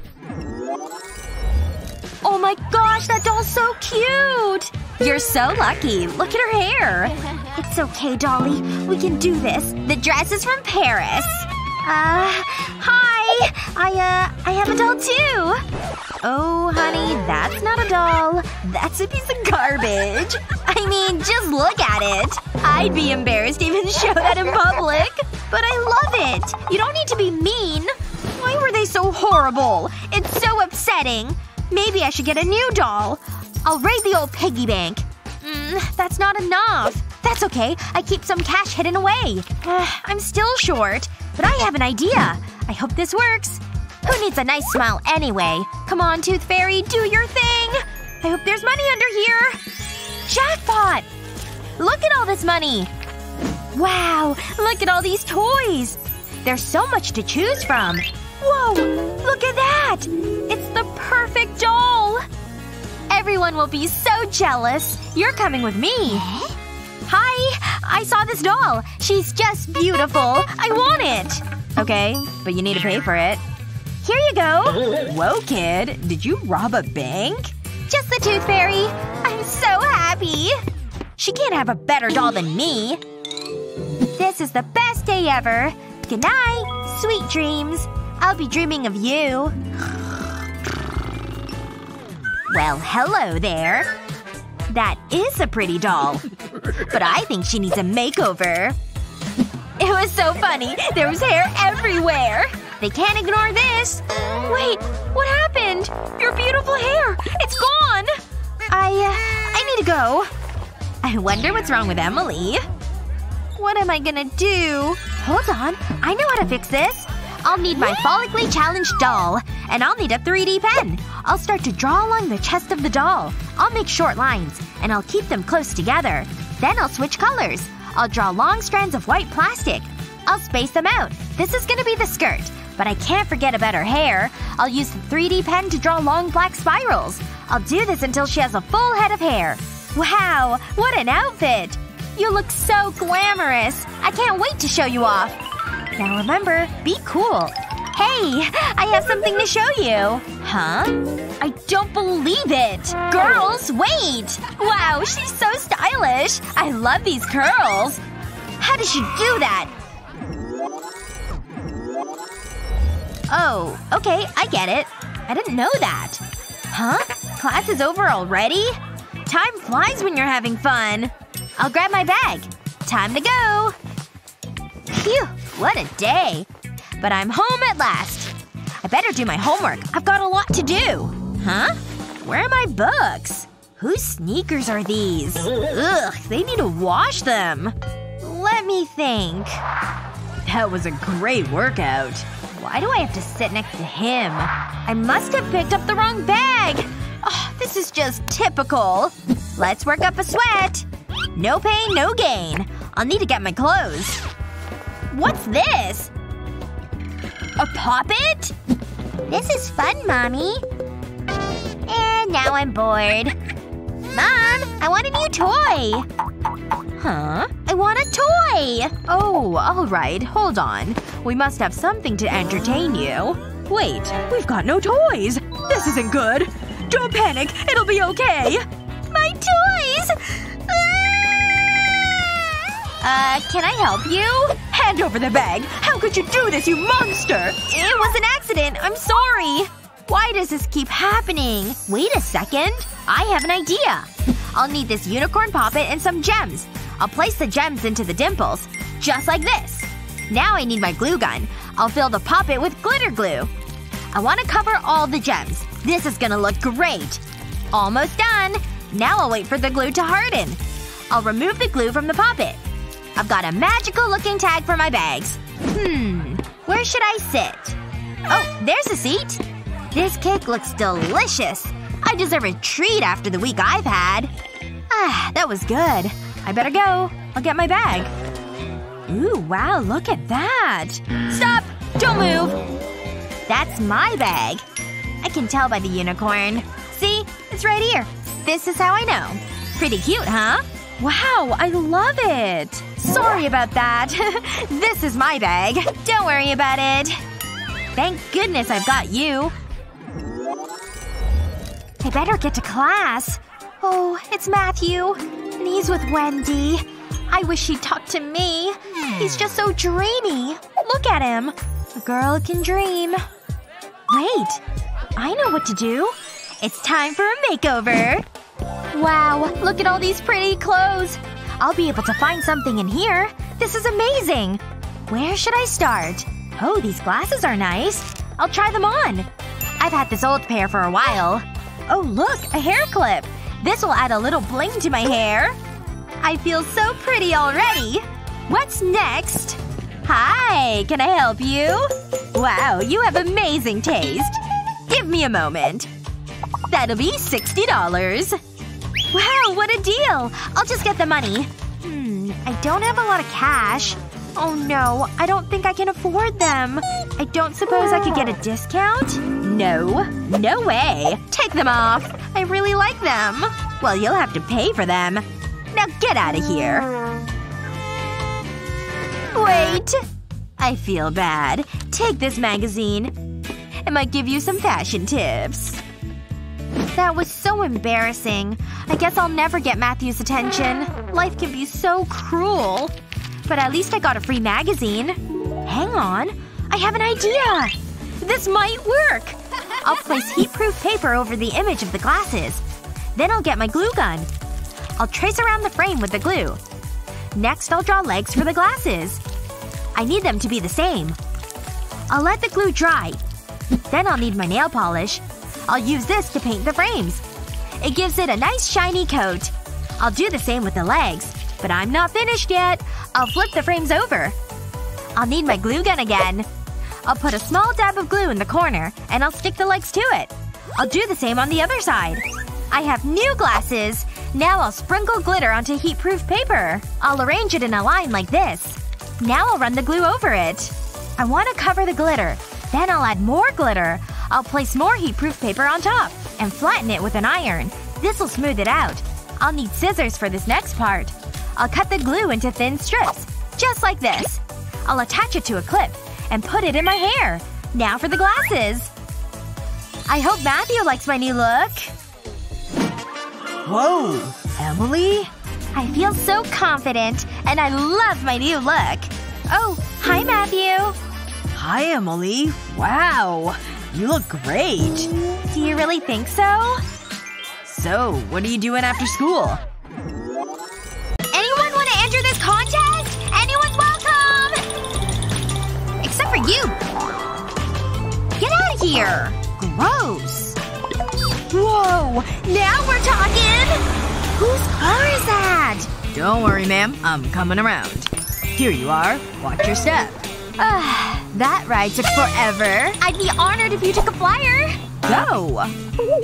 Oh my gosh, that doll's so cute! You're so lucky. Look at her hair. It's okay, Dolly. We can do this. The dress is from Paris. Uh, hi. I, uh, I have a doll too. Oh, honey, that's not a doll. That's a piece of garbage. I mean, just look at it. I'd be embarrassed to even show that in public. But I love it. You don't need to be mean. Why were they so horrible? It's so upsetting. Maybe I should get a new doll. I'll raid the old piggy bank. Mm, that's not enough. That's okay. I keep some cash hidden away. Uh, I'm still short. But I have an idea. I hope this works. Who needs a nice smile anyway? Come on, Tooth Fairy. Do your thing. I hope there's money under here. Jackpot! Look at all this money. Wow. Look at all these toys. There's so much to choose from. Whoa! Look at that! It's the perfect doll! Everyone will be so jealous. You're coming with me. Hi! I saw this doll. She's just beautiful. I want it! Okay, but you need to pay for it. Here you go! Whoa, kid. Did you rob a bank? Just the Tooth Fairy. I'm so happy! She can't have a better doll than me. This is the best day ever. Good night. Sweet dreams. I'll be dreaming of you. Well, hello there. That is a pretty doll. But I think she needs a makeover. It was so funny. There was hair everywhere. They can't ignore this. Wait. What happened? Your beautiful hair. It's gone. I… uh, I need to go. I wonder what's wrong with Emily. What am I gonna do? Hold on. I know how to fix this. I'll need my follically challenged doll. And I'll need a three D pen. I'll start to draw along the chest of the doll. I'll make short lines. And I'll keep them close together. Then I'll switch colors. I'll draw long strands of white plastic. I'll space them out. This is gonna be the skirt. But I can't forget about her hair. I'll use the three D pen to draw long black spirals. I'll do this until she has a full head of hair. Wow! What an outfit! You look so glamorous! I can't wait to show you off! Now remember, be cool. Hey! I have something to show you! Huh? I don't believe it! Girls, wait! Wow, she's so stylish! I love these curls! How did she do that? Oh, okay, I get it. I didn't know that. Huh? Class is over already? Time flies when you're having fun. I'll grab my bag. Time to go! Phew! What a day. But I'm home at last. I better do my homework. I've got a lot to do. Huh? Where are my books? Whose sneakers are these? Ugh. They need to wash them. Let me think. That was a great workout. Why do I have to sit next to him? I must have picked up the wrong bag! Oh, this is just typical. Let's work up a sweat. No pain, no gain. I'll need to get my clothes. What's this? A poppet? This is fun, Mommy. And now I'm bored. Mom! I want a new toy! Huh? I want a toy! Oh, alright. Hold on. We must have something to entertain you. Wait. We've got no toys! This isn't good! Don't panic! It'll be okay! My toys! Ah! Uh, can I help you? Hand over the bag! How could you do this, you monster! It was an accident! I'm sorry! Why does this keep happening? Wait a second. I have an idea. I'll need this unicorn poppet and some gems. I'll place the gems into the dimples. Just like this. Now I need my glue gun. I'll fill the poppet with glitter glue. I want to cover all the gems. This is gonna look great. Almost done. Now I'll wait for the glue to harden. I'll remove the glue from the poppet. I've got a magical-looking tag for my bags. Hmm. Where should I sit? Oh, there's a seat. This cake looks delicious. I deserve a treat after the week I've had. Ah, that was good. I better go. I'll get my bag. Ooh, wow, look at that! Stop! Don't move! That's my bag. I can tell by the unicorn. See? It's right here. This is how I know. Pretty cute, huh? Wow, I love it! Sorry about that. This is my bag. Don't worry about it. Thank goodness I've got you. I better get to class. Oh, it's Matthew. And he's with Wendy. I wish he'd talk to me. He's just so dreamy. Look at him. A girl can dream. Wait. I know what to do. It's time for a makeover. Wow. Look at all these pretty clothes. I'll be able to find something in here. This is amazing. Where should I start? Oh, these glasses are nice. I'll try them on. I've had this old pair for a while. Oh look! A hair clip! This will add a little bling to my hair. I feel so pretty already! What's next? Hi! Can I help you? Wow, you have amazing taste. Give me a moment. That'll be sixty dollars. Wow, what a deal! I'll just get the money. Hmm, I don't have a lot of cash. Oh no, I don't think I can afford them. I don't suppose I could get a discount? No. No way. Take them off. I really like them. Well, you'll have to pay for them. Now get out of here. Wait. I feel bad. Take this magazine. It might give you some fashion tips. That was so embarrassing. I guess I'll never get Matthew's attention. Life can be so cruel. But at least I got a free magazine. Hang on. I have an idea! This might work! I'll place heat-proof paper over the image of the glasses. Then I'll get my glue gun. I'll trace around the frame with the glue. Next I'll draw legs for the glasses. I need them to be the same. I'll let the glue dry. Then I'll need my nail polish. I'll use this to paint the frames. It gives it a nice shiny coat. I'll do the same with the legs. But I'm not finished yet. I'll flip the frames over. I'll need my glue gun again. I'll put a small dab of glue in the corner, and I'll stick the legs to it. I'll do the same on the other side. I have new glasses! Now I'll sprinkle glitter onto heat-proof paper. I'll arrange it in a line like this. Now I'll run the glue over it. I want to cover the glitter. Then I'll add more glitter. I'll place more heat-proof paper on top. And flatten it with an iron. This'll smooth it out. I'll need scissors for this next part. I'll cut the glue into thin strips. Just like this. I'll attach it to a clip. And put it in my hair. Now for the glasses. I hope Matthew likes my new look. Whoa! Emily? I feel so confident. And I love my new look. Oh, hi Matthew. Hi Emily. Wow. You look great. Do you really think so? So, what are you doing after school? Anyone want to enter this contest? Anyone's welcome! Except for you. Get out of here. Gross. Whoa. Now we're talking! Whose car is that? Don't worry, ma'am. I'm coming around. Here you are. Watch your step. Ugh. That ride took forever. I'd be honored if you took a flyer. Go.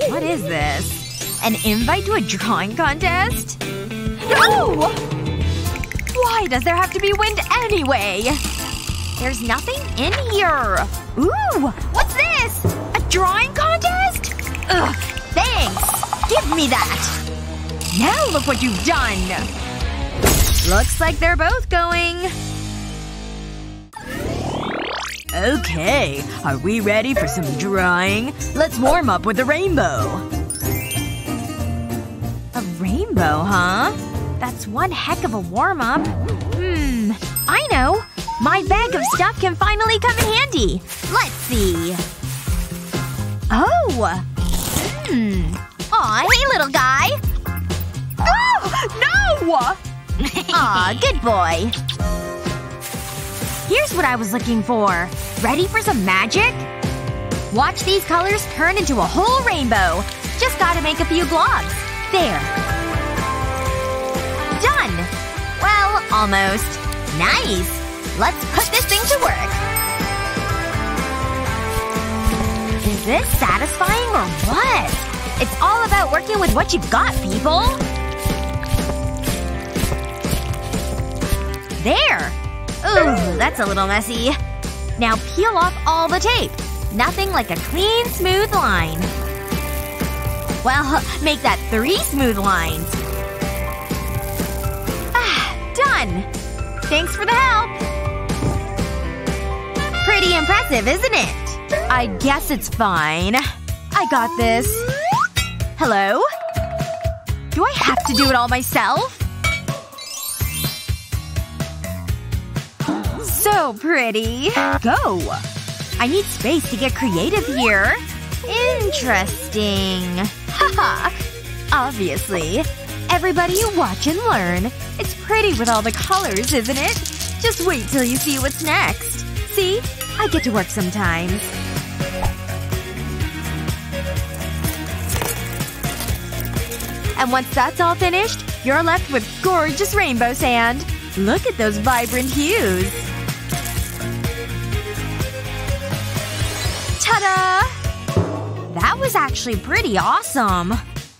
What is this? An invite to a drawing contest? No! Why does there have to be wind anyway? There's nothing in here. Ooh! What's this? A drawing contest? Ugh. Thanks. Give me that. Now look what you've done. Looks like they're both going. Okay, are we ready for some drawing? Let's warm up with a rainbow. A rainbow, huh? That's one heck of a warm-up. Hmm. I know! My bag of stuff can finally come in handy! Let's see. Oh! Hmm. Aw, hey little guy! Oh! No! Aw, good boy. Here's what I was looking for. Ready for some magic? Watch these colors turn into a whole rainbow. Just gotta make a few blobs. There. Done! Well, almost. Nice! Let's put this thing to work. Is this satisfying or what? It's all about working with what you've got, people! There! Ooh, that's a little messy. Now peel off all the tape. Nothing like a clean, smooth line. Well, make that three smooth lines. Ah, done! Thanks for the help! Pretty impressive, isn't it? I guess it's fine. I got this. Hello? Do I have to do it all myself? So pretty. Go! I need space to get creative here. Interesting. Haha. Obviously. Everybody, you watch and learn. It's pretty with all the colors, isn't it? Just wait till you see what's next. See? I get to work sometimes. And once that's all finished, you're left with gorgeous rainbow sand. Look at those vibrant hues. Ta-da! That was actually pretty awesome.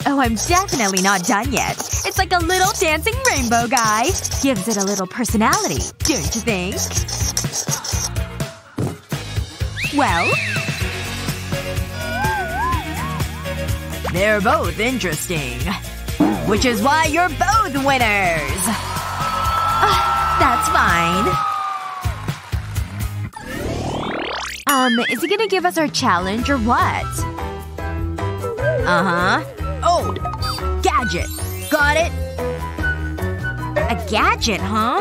Oh, I'm definitely not done yet. It's like a little dancing rainbow guy. Gives it a little personality, don't you think? Well? They're both interesting. Which is why you're both winners! Uh, that's fine. Um, is he gonna give us our challenge or what? Uh-huh. Oh! Gadget! Got it? A gadget, huh?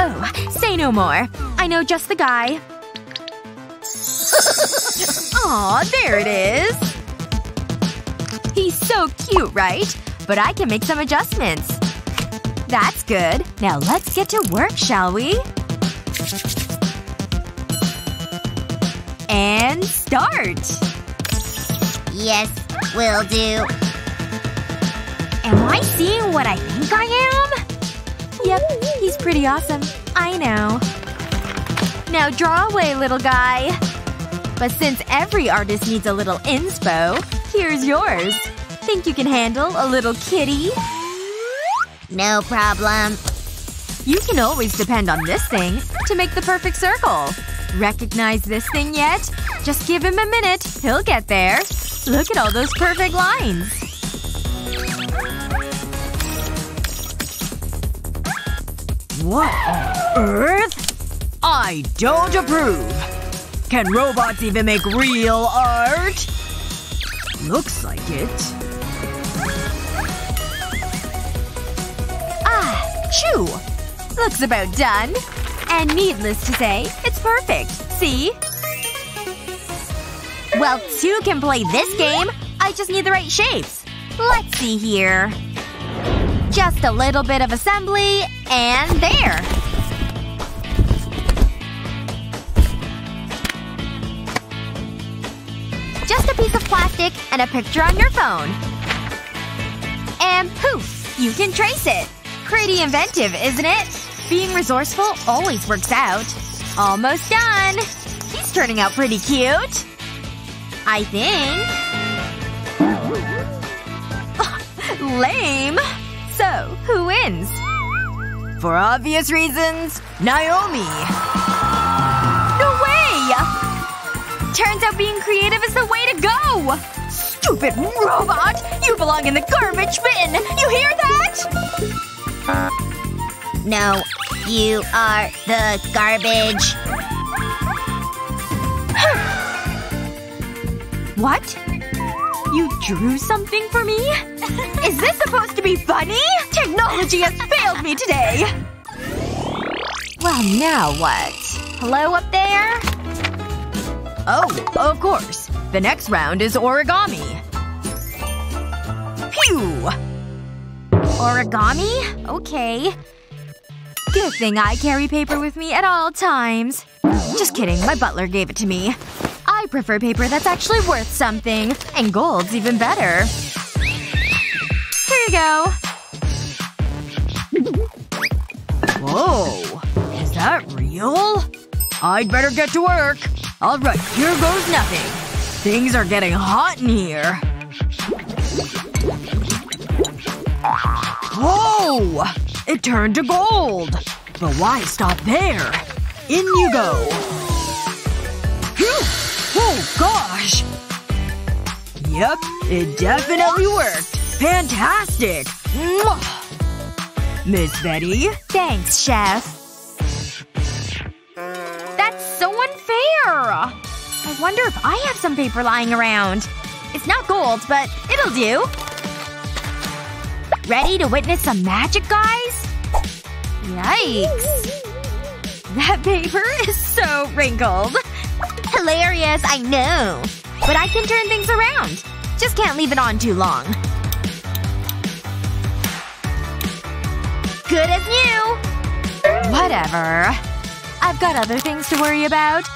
Oh, say no more. I know just the guy. Aw, there it is! He's so cute, right? But I can make some adjustments. That's good. Now let's get to work, shall we? And start! Yes, will do. Am I seeing what I think I am? Yep, he's pretty awesome. I know. Now draw away, little guy. But since every artist needs a little inspo, here's yours. Think you can handle a little kitty? No problem. You can always depend on this thing to make the perfect circle. Recognize this thing yet? Just give him a minute. He'll get there. Look at all those perfect lines. What on earth? I don't approve. Can robots even make real art? Looks like it. Ah, chew. Looks about done. And needless to say, it's perfect. See? Well, two can play this game. I just need the right shapes. Let's see here. Just a little bit of assembly, and there. Just a piece of plastic and a picture on your phone. And poof! You can trace it. Pretty inventive, isn't it? Being resourceful always works out. Almost done! He's turning out pretty cute. I think. Lame. So, who wins? For obvious reasons, Naomi. No way! Turns out being creative is the way to go! Stupid robot! You belong in the garbage bin! You hear that? No, you are the garbage. What? You drew something for me? Is this supposed to be funny? Technology has failed me today! Well, now what? Hello up there? Oh, of course. The next round is origami. Phew! Origami? Okay. Good thing I carry paper with me at all times. Just kidding, my butler gave it to me. I prefer paper that's actually worth something. And gold's even better. Here you go. Whoa. Is that real? I'd better get to work. Alright, here goes nothing. Things are getting hot in here. Whoa! It turned to gold! But why stop there? In you go. Phew! Oh gosh! Yep, it definitely worked! Fantastic! Mwah! Miss Betty? Thanks, Chef. That's so unfair! I wonder if I have some paper lying around. It's not gold, but it'll do. Ready to witness some magic, guys? Yikes. That paper is so wrinkled. Hilarious, I know. But I can turn things around. Just can't leave it on too long. Good as new! Whatever. I've got other things to worry about.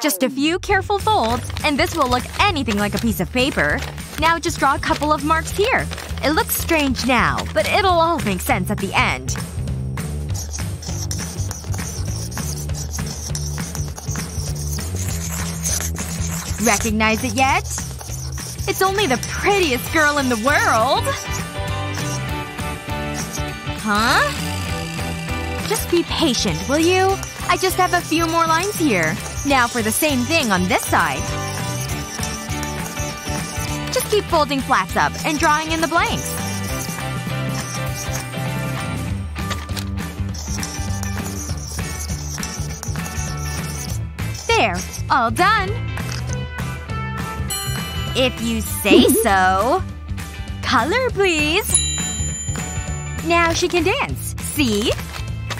Just a few careful folds, and this will look anything like a piece of paper. Now just draw a couple of marks here. It looks strange now, but it'll all make sense at the end. Recognize it yet? It's only the prettiest girl in the world! Huh? Just be patient, will you? I just have a few more lines here. Now for the same thing on this side. Just keep folding flats up and drawing in the blanks. There. All done! If you say so. Color, please. Now she can dance. See?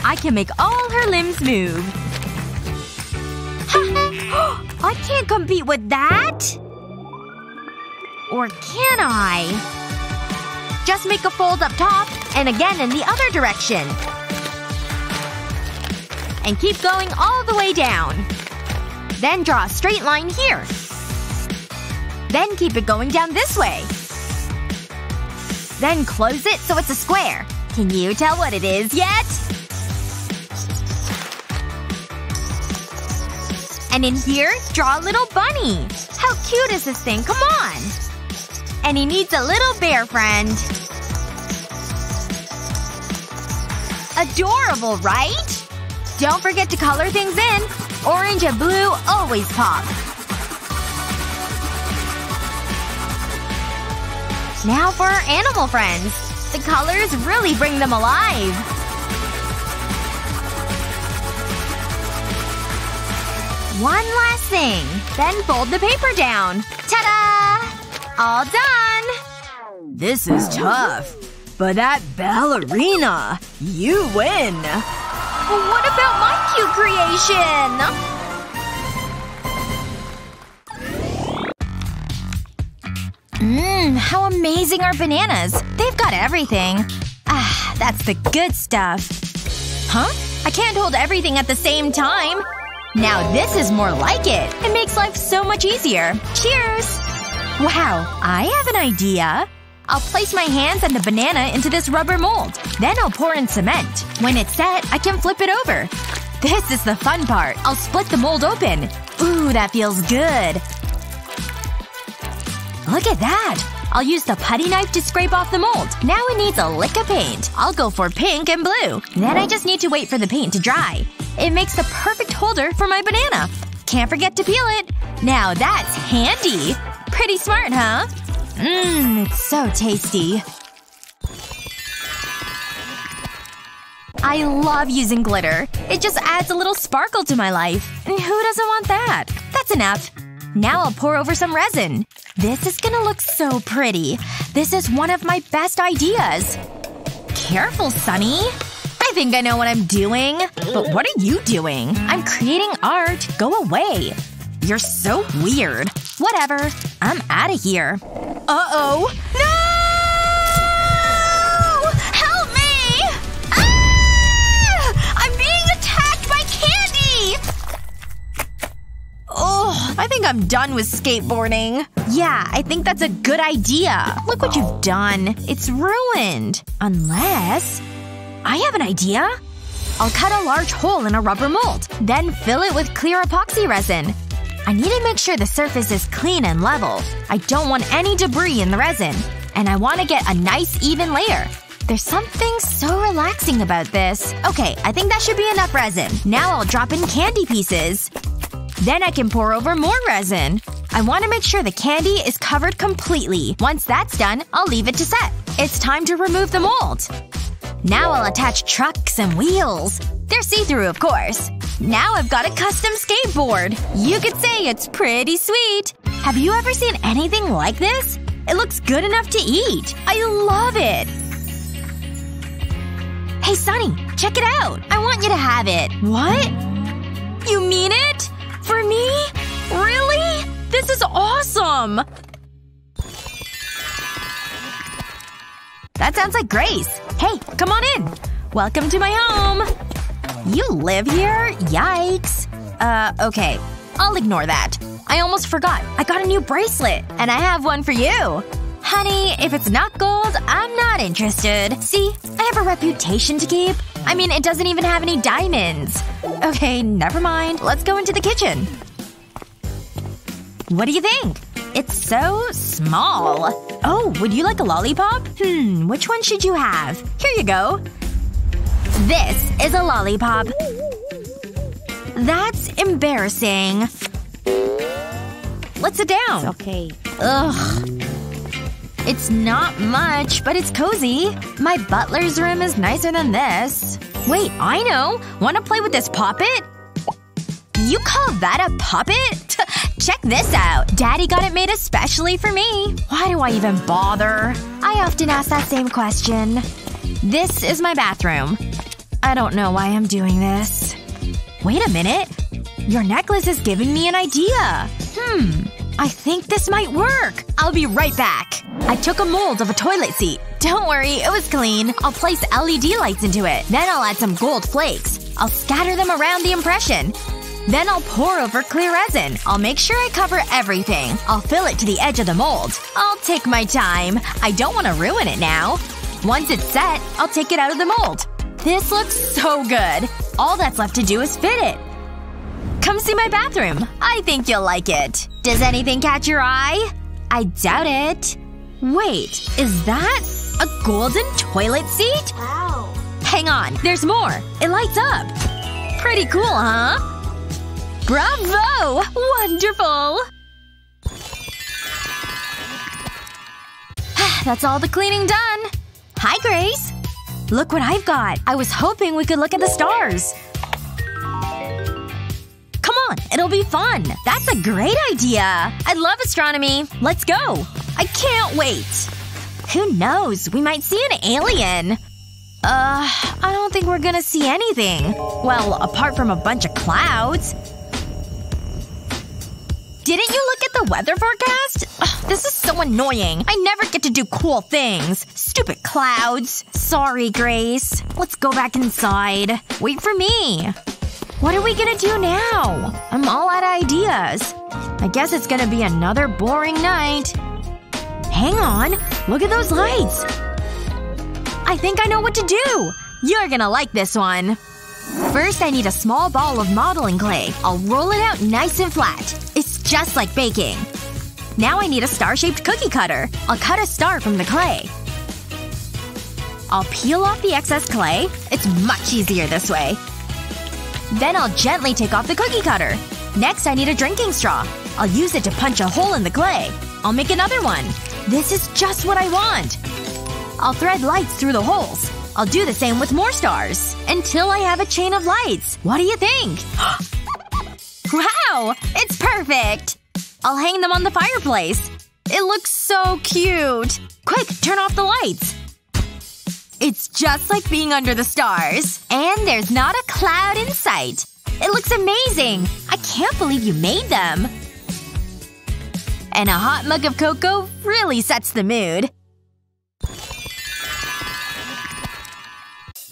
I can make all her limbs move. Ha! I can't compete with that! Or can I? Just make a fold up top and again in the other direction. And keep going all the way down. Then draw a straight line here. Then keep it going down this way. Then close it so it's a square. Can you tell what it is yet? And in here, draw a little bunny. How cute is this thing? Come on! And he needs a little bear friend. Adorable, right? Don't forget to color things in. Orange and blue always pop. Now for our animal friends. The colors really bring them alive. One last thing. Then fold the paper down. Ta-da! All done! This is tough. But that ballerina, you win! Well, what about my cute creation? Mmm, how amazing are bananas! They've got everything. Ah, that's the good stuff. Huh? I can't hold everything at the same time. Now this is more like it. It makes life so much easier. Cheers! Wow, I have an idea. I'll place my hands and the banana into this rubber mold. Then I'll pour in cement. When it's set, I can flip it over. This is the fun part. I'll split the mold open. Ooh, that feels good. Look at that! I'll use the putty knife to scrape off the mold. Now it needs a lick of paint. I'll go for pink and blue. Then I just need to wait for the paint to dry. It makes the perfect holder for my banana. Can't forget to peel it. Now that's handy. Pretty smart, huh? Mmm, it's so tasty. I love using glitter. It just adds a little sparkle to my life. And who doesn't want that? That's enough. Now I'll pour over some resin. This is gonna look so pretty. This is one of my best ideas. Careful, Sonny. I think I know what I'm doing. But what are you doing? I'm creating art. Go away. You're so weird. Whatever. I'm out of here. Uh-oh. No! Oh, I think I'm done with skateboarding. Yeah, I think that's a good idea. Look what you've done. It's ruined. Unless… I have an idea. I'll cut a large hole in a rubber mold. Then fill it with clear epoxy resin. I need to make sure the surface is clean and level. I don't want any debris in the resin. And I want to get a nice even layer. There's something so relaxing about this. Okay, I think that should be enough resin. Now I'll drop in candy pieces. Then I can pour over more resin. I want to make sure the candy is covered completely. Once that's done, I'll leave it to set. It's time to remove the mold. Now I'll attach trucks and wheels. They're see-through, of course. Now I've got a custom skateboard. You could say it's pretty sweet. Have you ever seen anything like this? It looks good enough to eat. I love it. Hey, Sonny. Check it out. I want you to have it. What? You mean it? For me? Really? This is awesome! That sounds like Grace. Hey, come on in. Welcome to my home. You live here? Yikes. Uh, okay. I'll ignore that. I almost forgot. I got a new bracelet. And I have one for you. Honey, if it's not gold, I'm not interested. See? I have a reputation to keep. I mean, it doesn't even have any diamonds. Okay, never mind. Let's go into the kitchen. What do you think? It's so small. Oh, would you like a lollipop? Hmm, which one should you have? Here you go. This is a lollipop. That's embarrassing. Let's sit down. It's okay. Ugh. It's not much, but it's cozy. My butler's room is nicer than this. Wait, I know! Wanna play with this poppet? You call that a poppet? Check this out! Daddy got it made especially for me. Why do I even bother? I often ask that same question. This is my bathroom. I don't know why I'm doing this. Wait a minute. Your necklace is giving me an idea. Hmm. I think this might work. I'll be right back. I took a mold of a toilet seat. Don't worry, it was clean. I'll place L E D lights into it. Then I'll add some gold flakes. I'll scatter them around the impression. Then I'll pour over clear resin. I'll make sure I cover everything. I'll fill it to the edge of the mold. I'll take my time. I don't want to ruin it now. Once it's set, I'll take it out of the mold. This looks so good. All that's left to do is fit it. Come see my bathroom. I think you'll like it. Does anything catch your eye? I doubt it. Wait. Is that a golden toilet seat? Wow. Hang on. There's more. It lights up. Pretty cool, huh? Bravo! Wonderful! That's all the cleaning done. Hi, Grace. Look what I've got. I was hoping we could look at the stars. It'll be fun. That's a great idea. I love astronomy. Let's go. I can't wait. Who knows? We might see an alien. Uh, I don't think we're gonna see anything. Well, apart from a bunch of clouds. Didn't you look at the weather forecast? Ugh, this is so annoying. I never get to do cool things. Stupid clouds. Sorry, Grace. Let's go back inside. Wait for me. What are we gonna do now? I'm all out of ideas. I guess it's gonna be another boring night. Hang on. Look at those lights. I think I know what to do. You're gonna like this one. First, I need a small ball of modeling clay. I'll roll it out nice and flat. It's just like baking. Now I need a star-shaped cookie cutter. I'll cut a star from the clay. I'll peel off the excess clay. It's much easier this way. Then I'll gently take off the cookie cutter. Next, I need a drinking straw. I'll use it to punch a hole in the clay. I'll make another one. This is just what I want. I'll thread lights through the holes. I'll do the same with more stars. Until I have a chain of lights. What do you think? Wow! It's perfect! I'll hang them on the fireplace. It looks so cute. Quick, turn off the lights. It's just like being under the stars. And there's not a cloud in sight. It looks amazing! I can't believe you made them! And a hot mug of cocoa really sets the mood.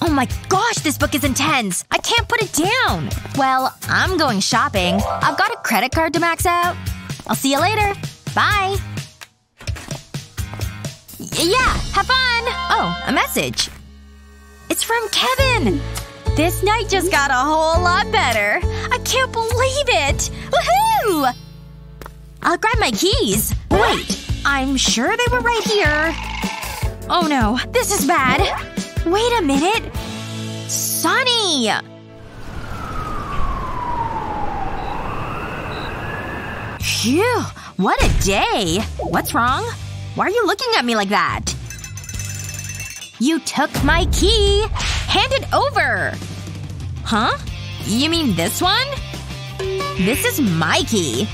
Oh my gosh, this book is intense! I can't put it down! Well, I'm going shopping. I've got a credit card to max out. I'll see you later. Bye! Yeah, have fun! Oh, a message. It's from Kevin! This night just got a whole lot better. I can't believe it! Woohoo! I'll grab my keys. Wait. I'm sure they were right here. Oh no. This is bad. Wait a minute. Sonny! Phew. What a day. What's wrong? Why are you looking at me like that? You took my key! Hand it over! Huh? You mean this one? This is my key.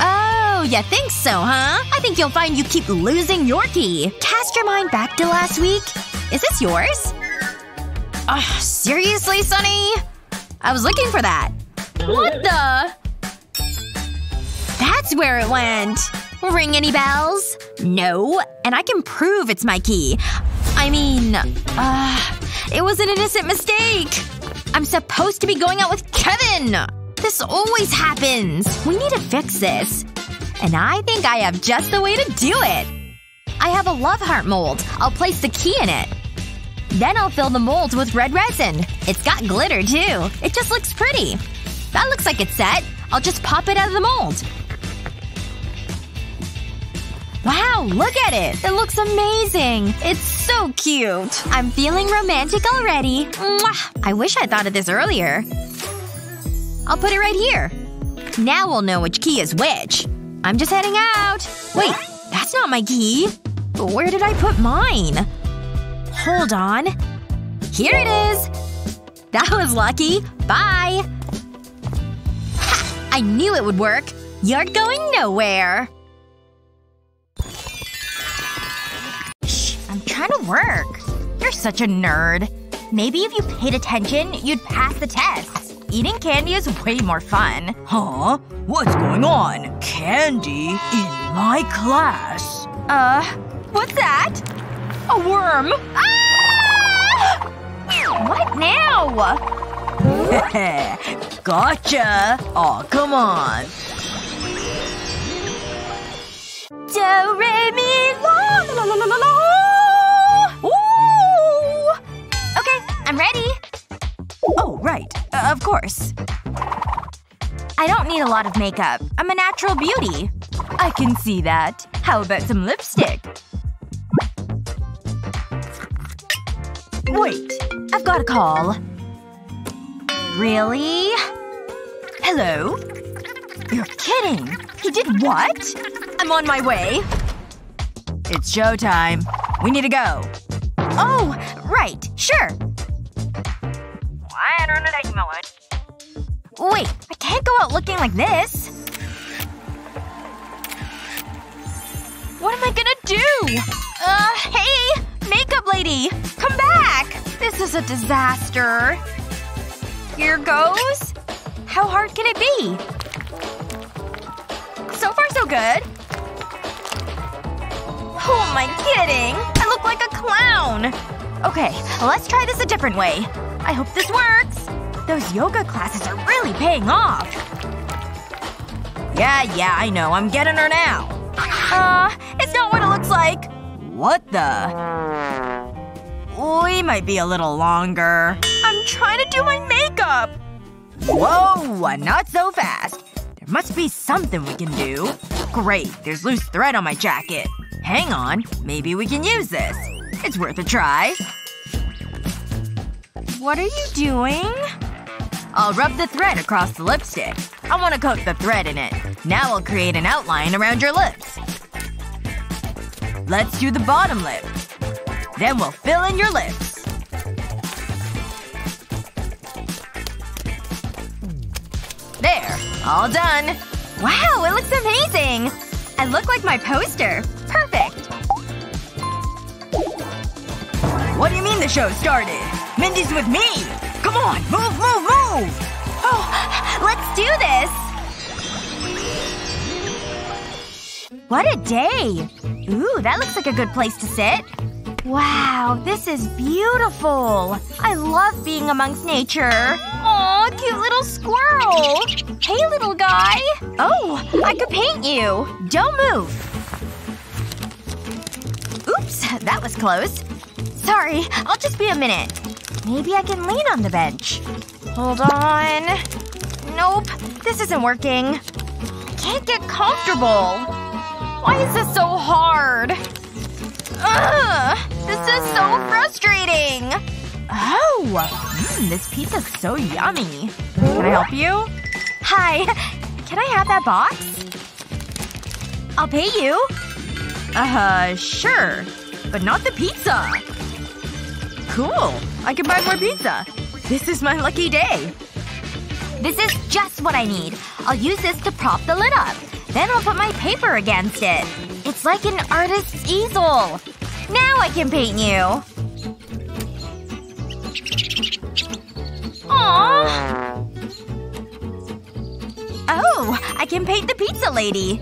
Oh, you think so, huh? I think you'll find you keep losing your key. Cast your mind back to last week. Is this yours? Oh, seriously, Sonny? I was looking for that. What the? That's where it went. Ring any bells? No. And I can prove it's my key. I mean… Uh, it was an innocent mistake! I'm supposed to be going out with Kevin! This always happens! We need to fix this. And I think I have just the way to do it! I have a love heart mold. I'll place the key in it. Then I'll fill the mold with red resin. It's got glitter, too. It just looks pretty. That looks like it's set. I'll just pop it out of the mold. Wow, look at it! It looks amazing! It's so cute! I'm feeling romantic already. Mwah! I wish I thought of this earlier. I'll put it right here. Now we'll know which key is which. I'm just heading out. Wait, that's not my key. Where did I put mine? Hold on. Here it is! That was lucky. Bye! Ha! I knew it would work. You're going nowhere. I'm trying to work. You're such a nerd. Maybe if you paid attention, you'd pass the test. Eating candy is way more fun. Huh? What's going on? Candy in my class. Uh, what's that? A worm. Ah! What now? Gotcha. Aw, oh, come on. Do, re, mi, la, la, la, la, la, la. I'm ready! Oh, right. Uh, of course. I don't need a lot of makeup. I'm a natural beauty. I can see that. How about some lipstick? Wait. I've got a call. Really? Hello? You're kidding! He did what? I'm on my way. It's showtime. We need to go. Oh! Right. Sure. Wait, I can't go out looking like this. What am I gonna do? Uh, hey! Makeup lady! Come back! This is a disaster. Here goes. How hard can it be? So far so good. Who am I kidding? I look like a clown. Okay, let's try this a different way. I hope this works. Those yoga classes are really paying off. Yeah, yeah, I know. I'm getting her now. Uh, it's not what it looks like. What the? We might be a little longer. I'm trying to do my makeup. Whoa, not so fast. There must be something we can do. Great, there's loose thread on my jacket. Hang on, maybe we can use this. It's worth a try. What are you doing? I'll rub the thread across the lipstick. I want to coat the thread in it. Now I'll create an outline around your lips. Let's do the bottom lip. Then we'll fill in your lips. There! All done! Wow, it looks amazing! I look like my poster! Perfect! What do you mean the show started? Mindy's with me! Come on! Move, move, move! Oh, let's do this! What a day! Ooh, that looks like a good place to sit. Wow, this is beautiful! I love being amongst nature! Aw, cute little squirrel! Hey, little guy! Oh, I could paint you! Don't move! Oops, that was close. Sorry, I'll just be a minute. Maybe I can lean on the bench. Hold on… Nope, this isn't working. I can't get comfortable. Why is this so hard? Ugh! This is so frustrating! Oh! Mmm, this pizza's so yummy. Can I help you? Hi. Can I have that box? I'll pay you. Uh, sure. But not the pizza. Cool. I can buy more pizza. This is my lucky day. This is just what I need. I'll use this to prop the lid up. Then I'll put my paper against it. It's like an artist's easel! Now I can paint you! Aww! Oh! I can paint the pizza lady!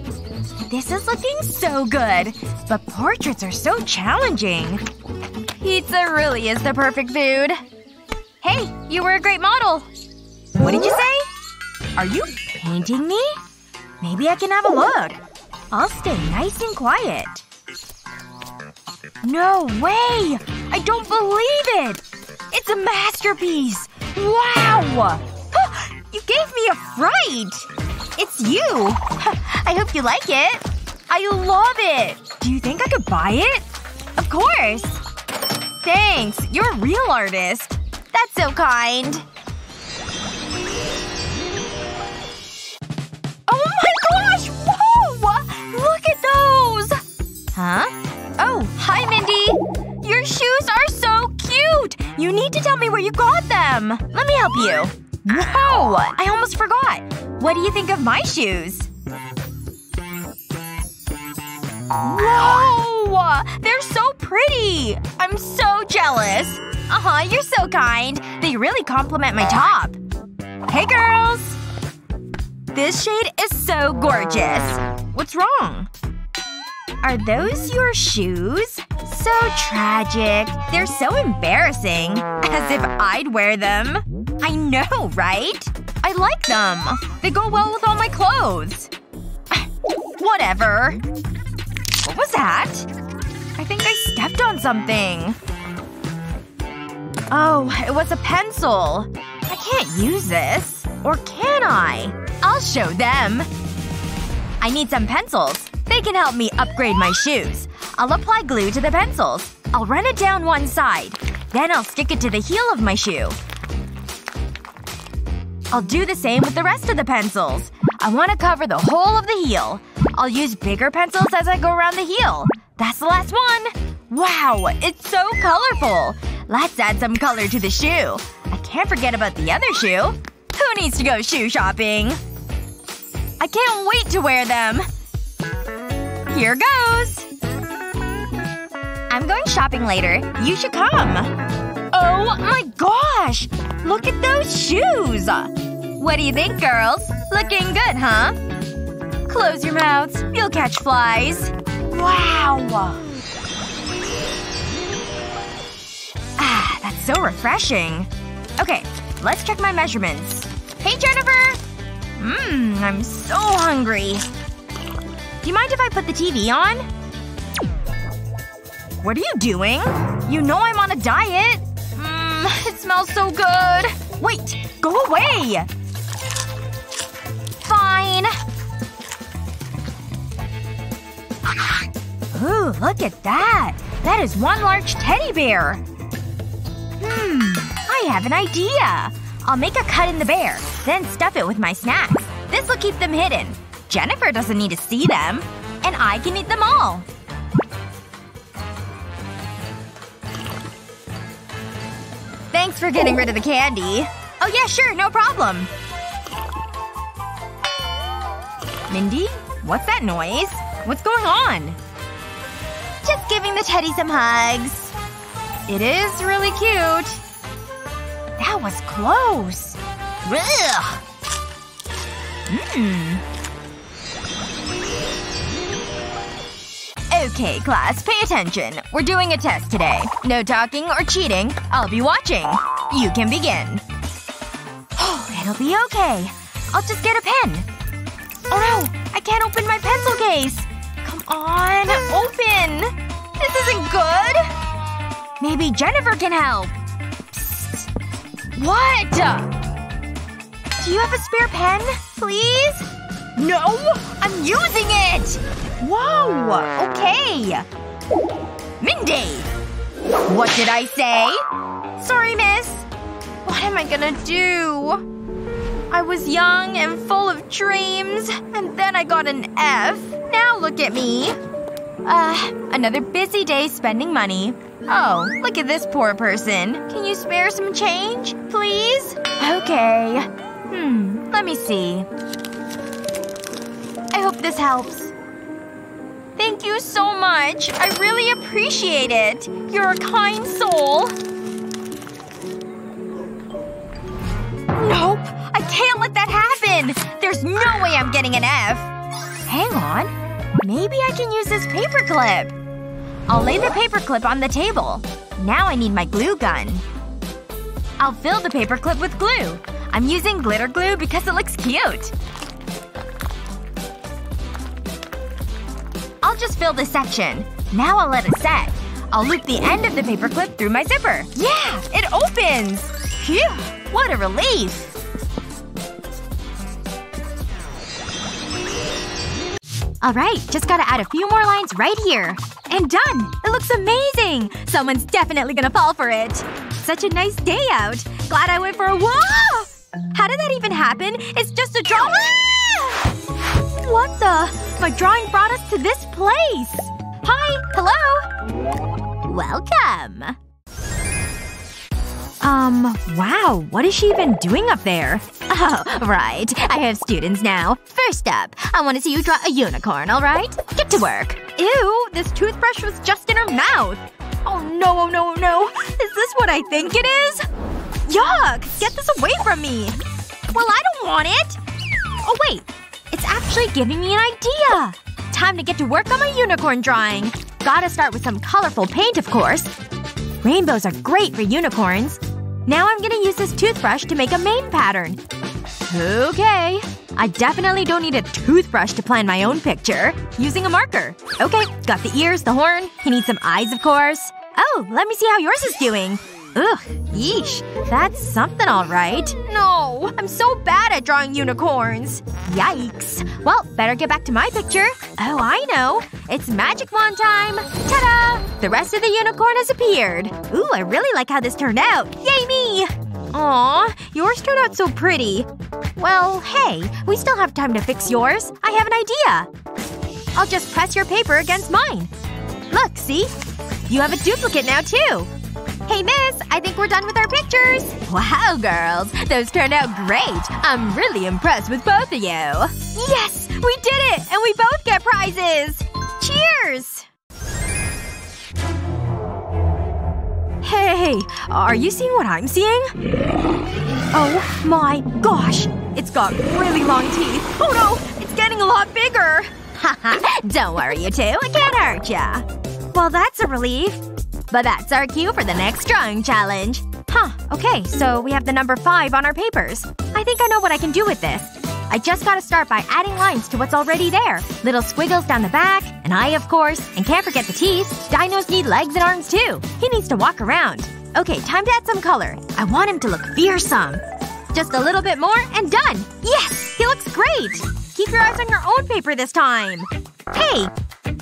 This is looking so good. But portraits are so challenging. Pizza really is the perfect food. Hey! You were a great model! What did you say? Are you painting me? Maybe I can have a look. I'll stay nice and quiet. No way! I don't believe it! It's a masterpiece! Wow! You gave me a fright! It's you! I hope you like it. I love it! Do you think I could buy it? Of course! Thanks. You're a real artist. That's so kind. Oh my gosh! Whoa! Look at those! Huh? Oh, hi, Mindy! Your shoes are so cute! You need to tell me where you got them! Let me help you. Whoa! I almost forgot! What do you think of my shoes? Whoa! They're so pretty! I'm so jealous! Uh-huh, you're so kind. They really compliment my top. Hey, girls! This shade is so gorgeous. What's wrong? Are those your shoes? So tragic. They're so embarrassing. As if I'd wear them. I know, right? I like them. They go well with all my clothes. Whatever. What was that? I think I stepped on something. Oh, it was a pencil. I can't use this. Or can I? I'll show them. I need some pencils. They can help me upgrade my shoes. I'll apply glue to the pencils. I'll run it down one side. Then I'll stick it to the heel of my shoe. I'll do the same with the rest of the pencils. I want to cover the whole of the heel. I'll use bigger pencils as I go around the heel. That's the last one! Wow, it's so colorful! Let's add some color to the shoe. I can't forget about the other shoe. Who needs to go shoe shopping? I can't wait to wear them! Here goes! I'm going shopping later. You should come! Oh my gosh! Look at those shoes! What do you think, girls? Looking good, huh? Close your mouths. You'll catch flies. Wow! Ah, that's so refreshing. Okay, let's check my measurements. Hey, Jennifer! Mmm, I'm so hungry. Do you mind if I put the T V on? What are you doing? You know I'm on a diet. Mmm, it smells so good. Wait, go away! Fine. Ooh, look at that. That is one large teddy bear. Hmm, I have an idea. I'll make a cut in the bear. Then stuff it with my snacks. This will keep them hidden. Jennifer doesn't need to see them. And I can eat them all. Thanks for getting rid of the candy. Oh yeah, sure. No problem. Mindy? What's that noise? What's going on? Just giving the teddy some hugs. It is really cute. That was close. Ugh. Mmm. Okay, class, pay attention. We're doing a test today. No talking or cheating. I'll be watching. You can begin. Oh, it'll be okay. I'll just get a pen. Oh no! I can't open my pencil case! Come on, open! This isn't good! Maybe Jennifer can help. Psst. What? Do you have a spare pen? Please? No! I'm using it! Whoa! Okay. Mindy! What did I say? Sorry, miss. What am I gonna do? I was young and full of dreams, and then I got an F. Now look at me. Uh, another busy day spending money. Oh, look at this poor person. Can you spare some change, please? Okay. Hmm, let me see. I hope this helps. Thank you so much. I really appreciate it. You're a kind soul. Nope. I can't let that happen! There's no way I'm getting an F. Hang on. Maybe I can use this paperclip. I'll lay the paperclip on the table. Now I need my glue gun. I'll fill the paperclip with glue. I'm using glitter glue because it looks cute. I'll just fill this section. Now I'll let it set. I'll loop the end of the paperclip through my zipper. Yeah! It opens! Phew! What a relief! Alright, just gotta add a few more lines right here. And done! It looks amazing! Someone's definitely gonna fall for it. Such a nice day out. Glad I went for a walk! How did that even happen? It's just a draw- ah! What the? My drawing brought us to this place! Hi! Hello! Welcome! Um, wow. What is she even doing up there? Oh, right. I have students now. First up, I want to see you draw a unicorn, alright? Get to work. Ew, this toothbrush was just in her mouth. Oh no, oh no, oh no. Is this what I think it is? Yuck! Get this away from me. Well, I don't want it. Oh wait. It's actually giving me an idea. Time to get to work on my unicorn drawing. Gotta start with some colorful paint, of course. Rainbows are great for unicorns. Now I'm gonna use this toothbrush to make a mane pattern. Okay. I definitely don't need a toothbrush to plan my own picture. Using a marker. Okay. Got the ears, the horn. You need some eyes, of course. Oh, let me see how yours is doing. Ugh. Yeesh. That's something alright. No. I'm so bad at drawing unicorns. Yikes. Well, better get back to my picture. Oh, I know. It's magic wand time. Ta-da! The rest of the unicorn has appeared. Ooh, I really like how this turned out. Yay me! Aw, yours turned out so pretty. Well, hey. We still have time to fix yours. I have an idea. I'll just press your paper against mine. Look, see? You have a duplicate now, too. Hey, miss! I think we're done with our pictures! Wow, girls! Those turned out great! I'm really impressed with both of you! Yes! We did it! And we both get prizes! Cheers! Hey! Are you seeing what I'm seeing? Oh my gosh! It's got really long teeth! Oh no! It's getting a lot bigger! Haha! Don't worry, you two. I can't hurt ya! Well, that's a relief. But that's our cue for the next drawing challenge. Huh. Okay, so we have the number five on our papers. I think I know what I can do with this. I just gotta start by adding lines to what's already there. Little squiggles down the back, an eye of course, and can't forget the teeth. Dinos need legs and arms too. He needs to walk around. Okay, time to add some color. I want him to look fearsome. Just a little bit more and done! Yes! He looks great! Keep your eyes on your own paper this time. Hey!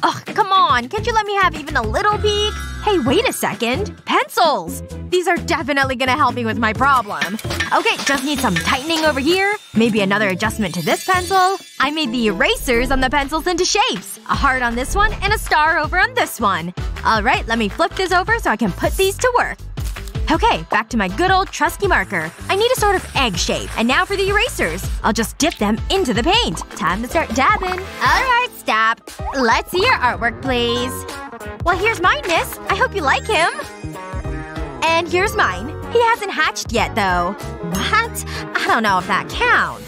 Ugh, come on. Can't you let me have even a little peek? Hey, wait a second. Pencils! These are definitely gonna help me with my problem. Okay, just need some tightening over here. Maybe another adjustment to this pencil. I made the erasers on the pencils into shapes. A heart on this one and a star over on this one. Alright, let me flip this over so I can put these to work. Okay, back to my good old trusty marker. I need a sort of egg shape. And now for the erasers. I'll just dip them into the paint. Time to start dabbing. Alright, stop. Let's see your artwork, please. Well, here's mine, miss. I hope you like him. And here's mine. He hasn't hatched yet, though. What? I don't know if that counts.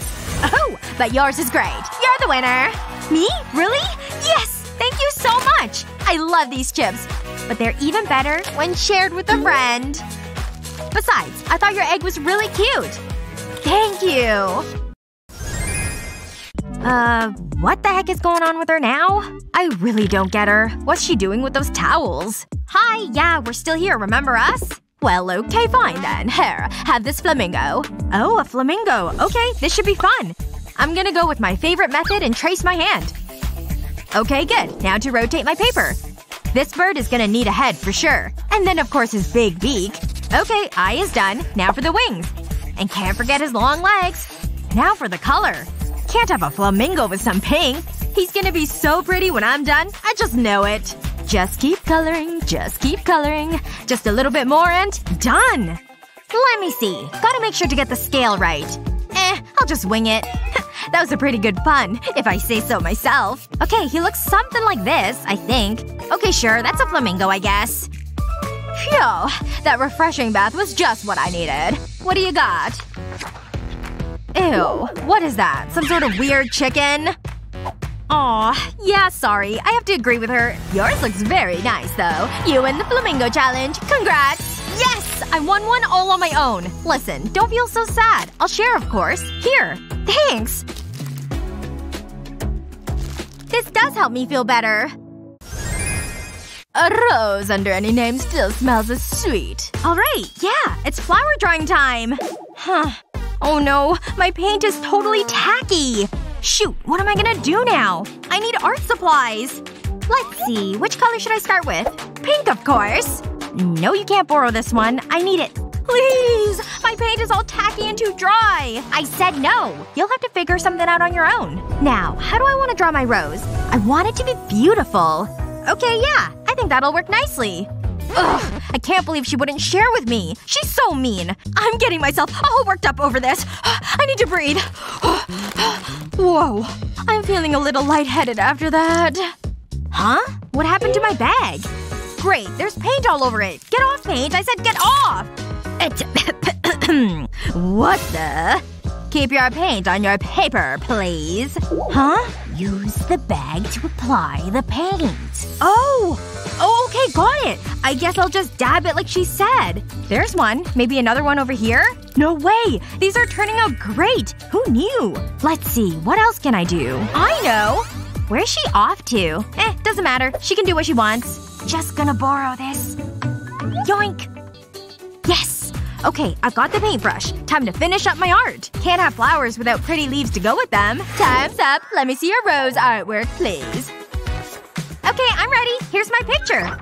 Oh, but yours is great. You're the winner. Me? Really? Yes! Thank you so much! I love these chips. But they're even better when shared with a friend. Besides, I thought your egg was really cute. Thank you! Uh, what the heck is going on with her now? I really don't get her. What's she doing with those towels? Hi, yeah, we're still here, remember us? Well, okay, fine then. Here, have this flamingo. Oh, a flamingo. Okay, this should be fun. I'm gonna go with my favorite method and trace my hand. Okay, good. Now to rotate my paper. This bird is gonna need a head for sure. And then of course his big beak. Okay, eye is done. Now for the wings. And can't forget his long legs. Now for the color. Can't have a flamingo with some pink. He's gonna be so pretty when I'm done. I just know it. Just keep coloring, just keep coloring. Just a little bit more and done! Let me see. Gotta make sure to get the scale right. Eh, I'll just wing it. That was a pretty good pun, if I say so myself. Okay, he looks something like this, I think. Okay, sure, that's a flamingo, I guess. Phew. That refreshing bath was just what I needed. What do you got? Ew. What is that? Some sort of weird chicken? Aw. Yeah, sorry. I have to agree with her. Yours looks very nice, though. You win the flamingo challenge. Congrats! Yes! I won one all on my own. Listen, don't feel so sad. I'll share, of course. Here. Thanks. This does help me feel better. A rose under any name still smells as sweet. Alright, yeah. It's flower drawing time. Huh. Oh no. My paint is totally tacky. Shoot, what am I gonna do now? I need art supplies. Let's see. Which color should I start with? Pink, of course. No, you can't borrow this one. I need it. Please! My paint is all tacky and too dry! I said no! You'll have to figure something out on your own. Now, how do I want to draw my rose? I want it to be beautiful. Okay, yeah. I think that'll work nicely. Ugh! I can't believe she wouldn't share with me. She's so mean. I'm getting myself all worked up over this. I need to breathe. Whoa. I'm feeling a little lightheaded after that. Huh? What happened to my bag? Great, there's paint all over it. Get off paint! I said get off! What the? Keep your paint on your paper, please. Huh? Use the bag to apply the paint. Oh! Oh, okay, got it! I guess I'll just dab it like she said. There's one. Maybe another one over here? No way! These are turning out great! Who knew? Let's see. What else can I do? I know! Where's she off to? Eh, doesn't matter. She can do what she wants. Just gonna borrow this. Yoink! Yes! Okay, I've got the paintbrush. Time to finish up my art. Can't have flowers without pretty leaves to go with them. Time's up. Let me see your rose artwork, please. Okay, I'm ready. Here's my picture.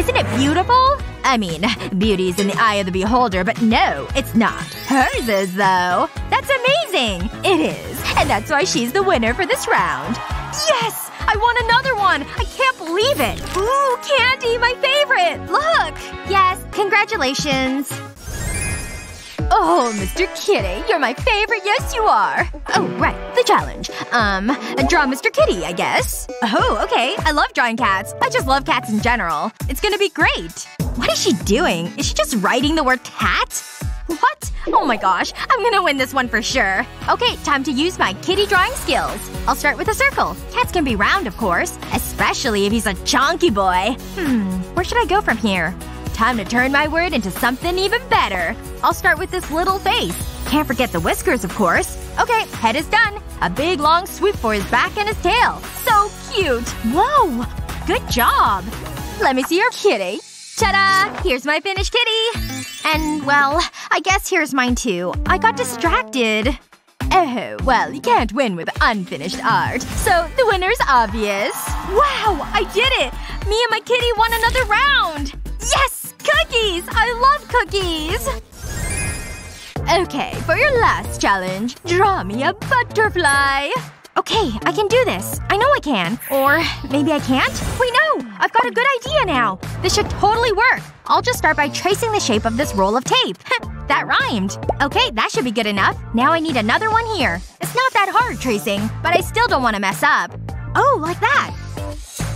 Isn't it beautiful? I mean, beauty's in the eye of the beholder, but no, it's not. Hers is, though. That's amazing! It is. And that's why she's the winner for this round. Yes! I want another one! I can't believe it! Ooh, candy! My favorite! Look! Yes, congratulations. Oh, Mister Kitty, you're my favorite, yes you are! Oh, right, the challenge. Um, draw Mister Kitty, I guess. Oh, okay. I love drawing cats. I just love cats in general. It's gonna be great. What is she doing? Is she just writing the word cat? What? Oh my gosh. I'm gonna win this one for sure. Okay, time to use my kitty drawing skills. I'll start with a circle. Cats can be round, of course. Especially if he's a chonky boy. Hmm. Where should I go from here? Time to turn my word into something even better. I'll start with this little face. Can't forget the whiskers, of course. Okay, head is done. A big long swoop for his back and his tail. So cute! Whoa! Good job! Let me see your kitty. Ta-da! Here's my finished kitty! And, well, I guess here's mine too. I got distracted. Oh, well, you can't win with unfinished art. So, the winner's obvious. Wow! I did it! Me and my kitty won another round! Yes! Cookies! I love cookies! Okay, for your last challenge, draw me a butterfly. Okay, I can do this. I know I can. Or maybe I can't? Wait, no! I've got a good idea now! This should totally work! I'll just start by tracing the shape of this roll of tape. That rhymed. Okay, that should be good enough. Now I need another one here. It's not that hard tracing, but I still don't want to mess up. Oh, like that.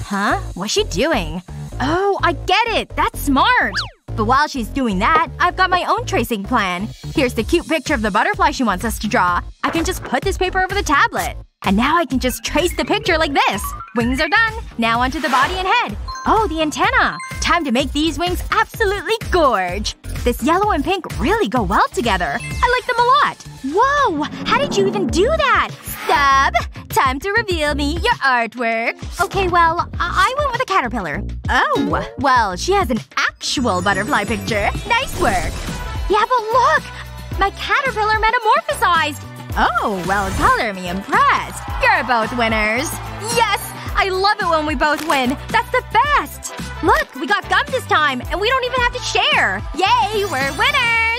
Huh? What's she doing? Oh, I get it! That's smart! But while she's doing that, I've got my own tracing plan. Here's the cute picture of the butterfly she wants us to draw. I can just put this paper over the tablet. And now I can just trace the picture like this. Wings are done. Now onto the body and head. Oh, the antenna. Time to make these wings absolutely gorge. This yellow and pink really go well together. I like them a lot. Whoa! How did you even do that? Stop! Time to reveal me your artwork. Okay, well, I, I went with a caterpillar. Oh. Well, she has an actual butterfly picture. Nice work. Yeah, but look! My caterpillar metamorphosized! Oh, well, color me impressed. You're both winners. Yes! I love it when we both win. That's the best! Look, we got gum this time, and we don't even have to share. Yay, we're winners!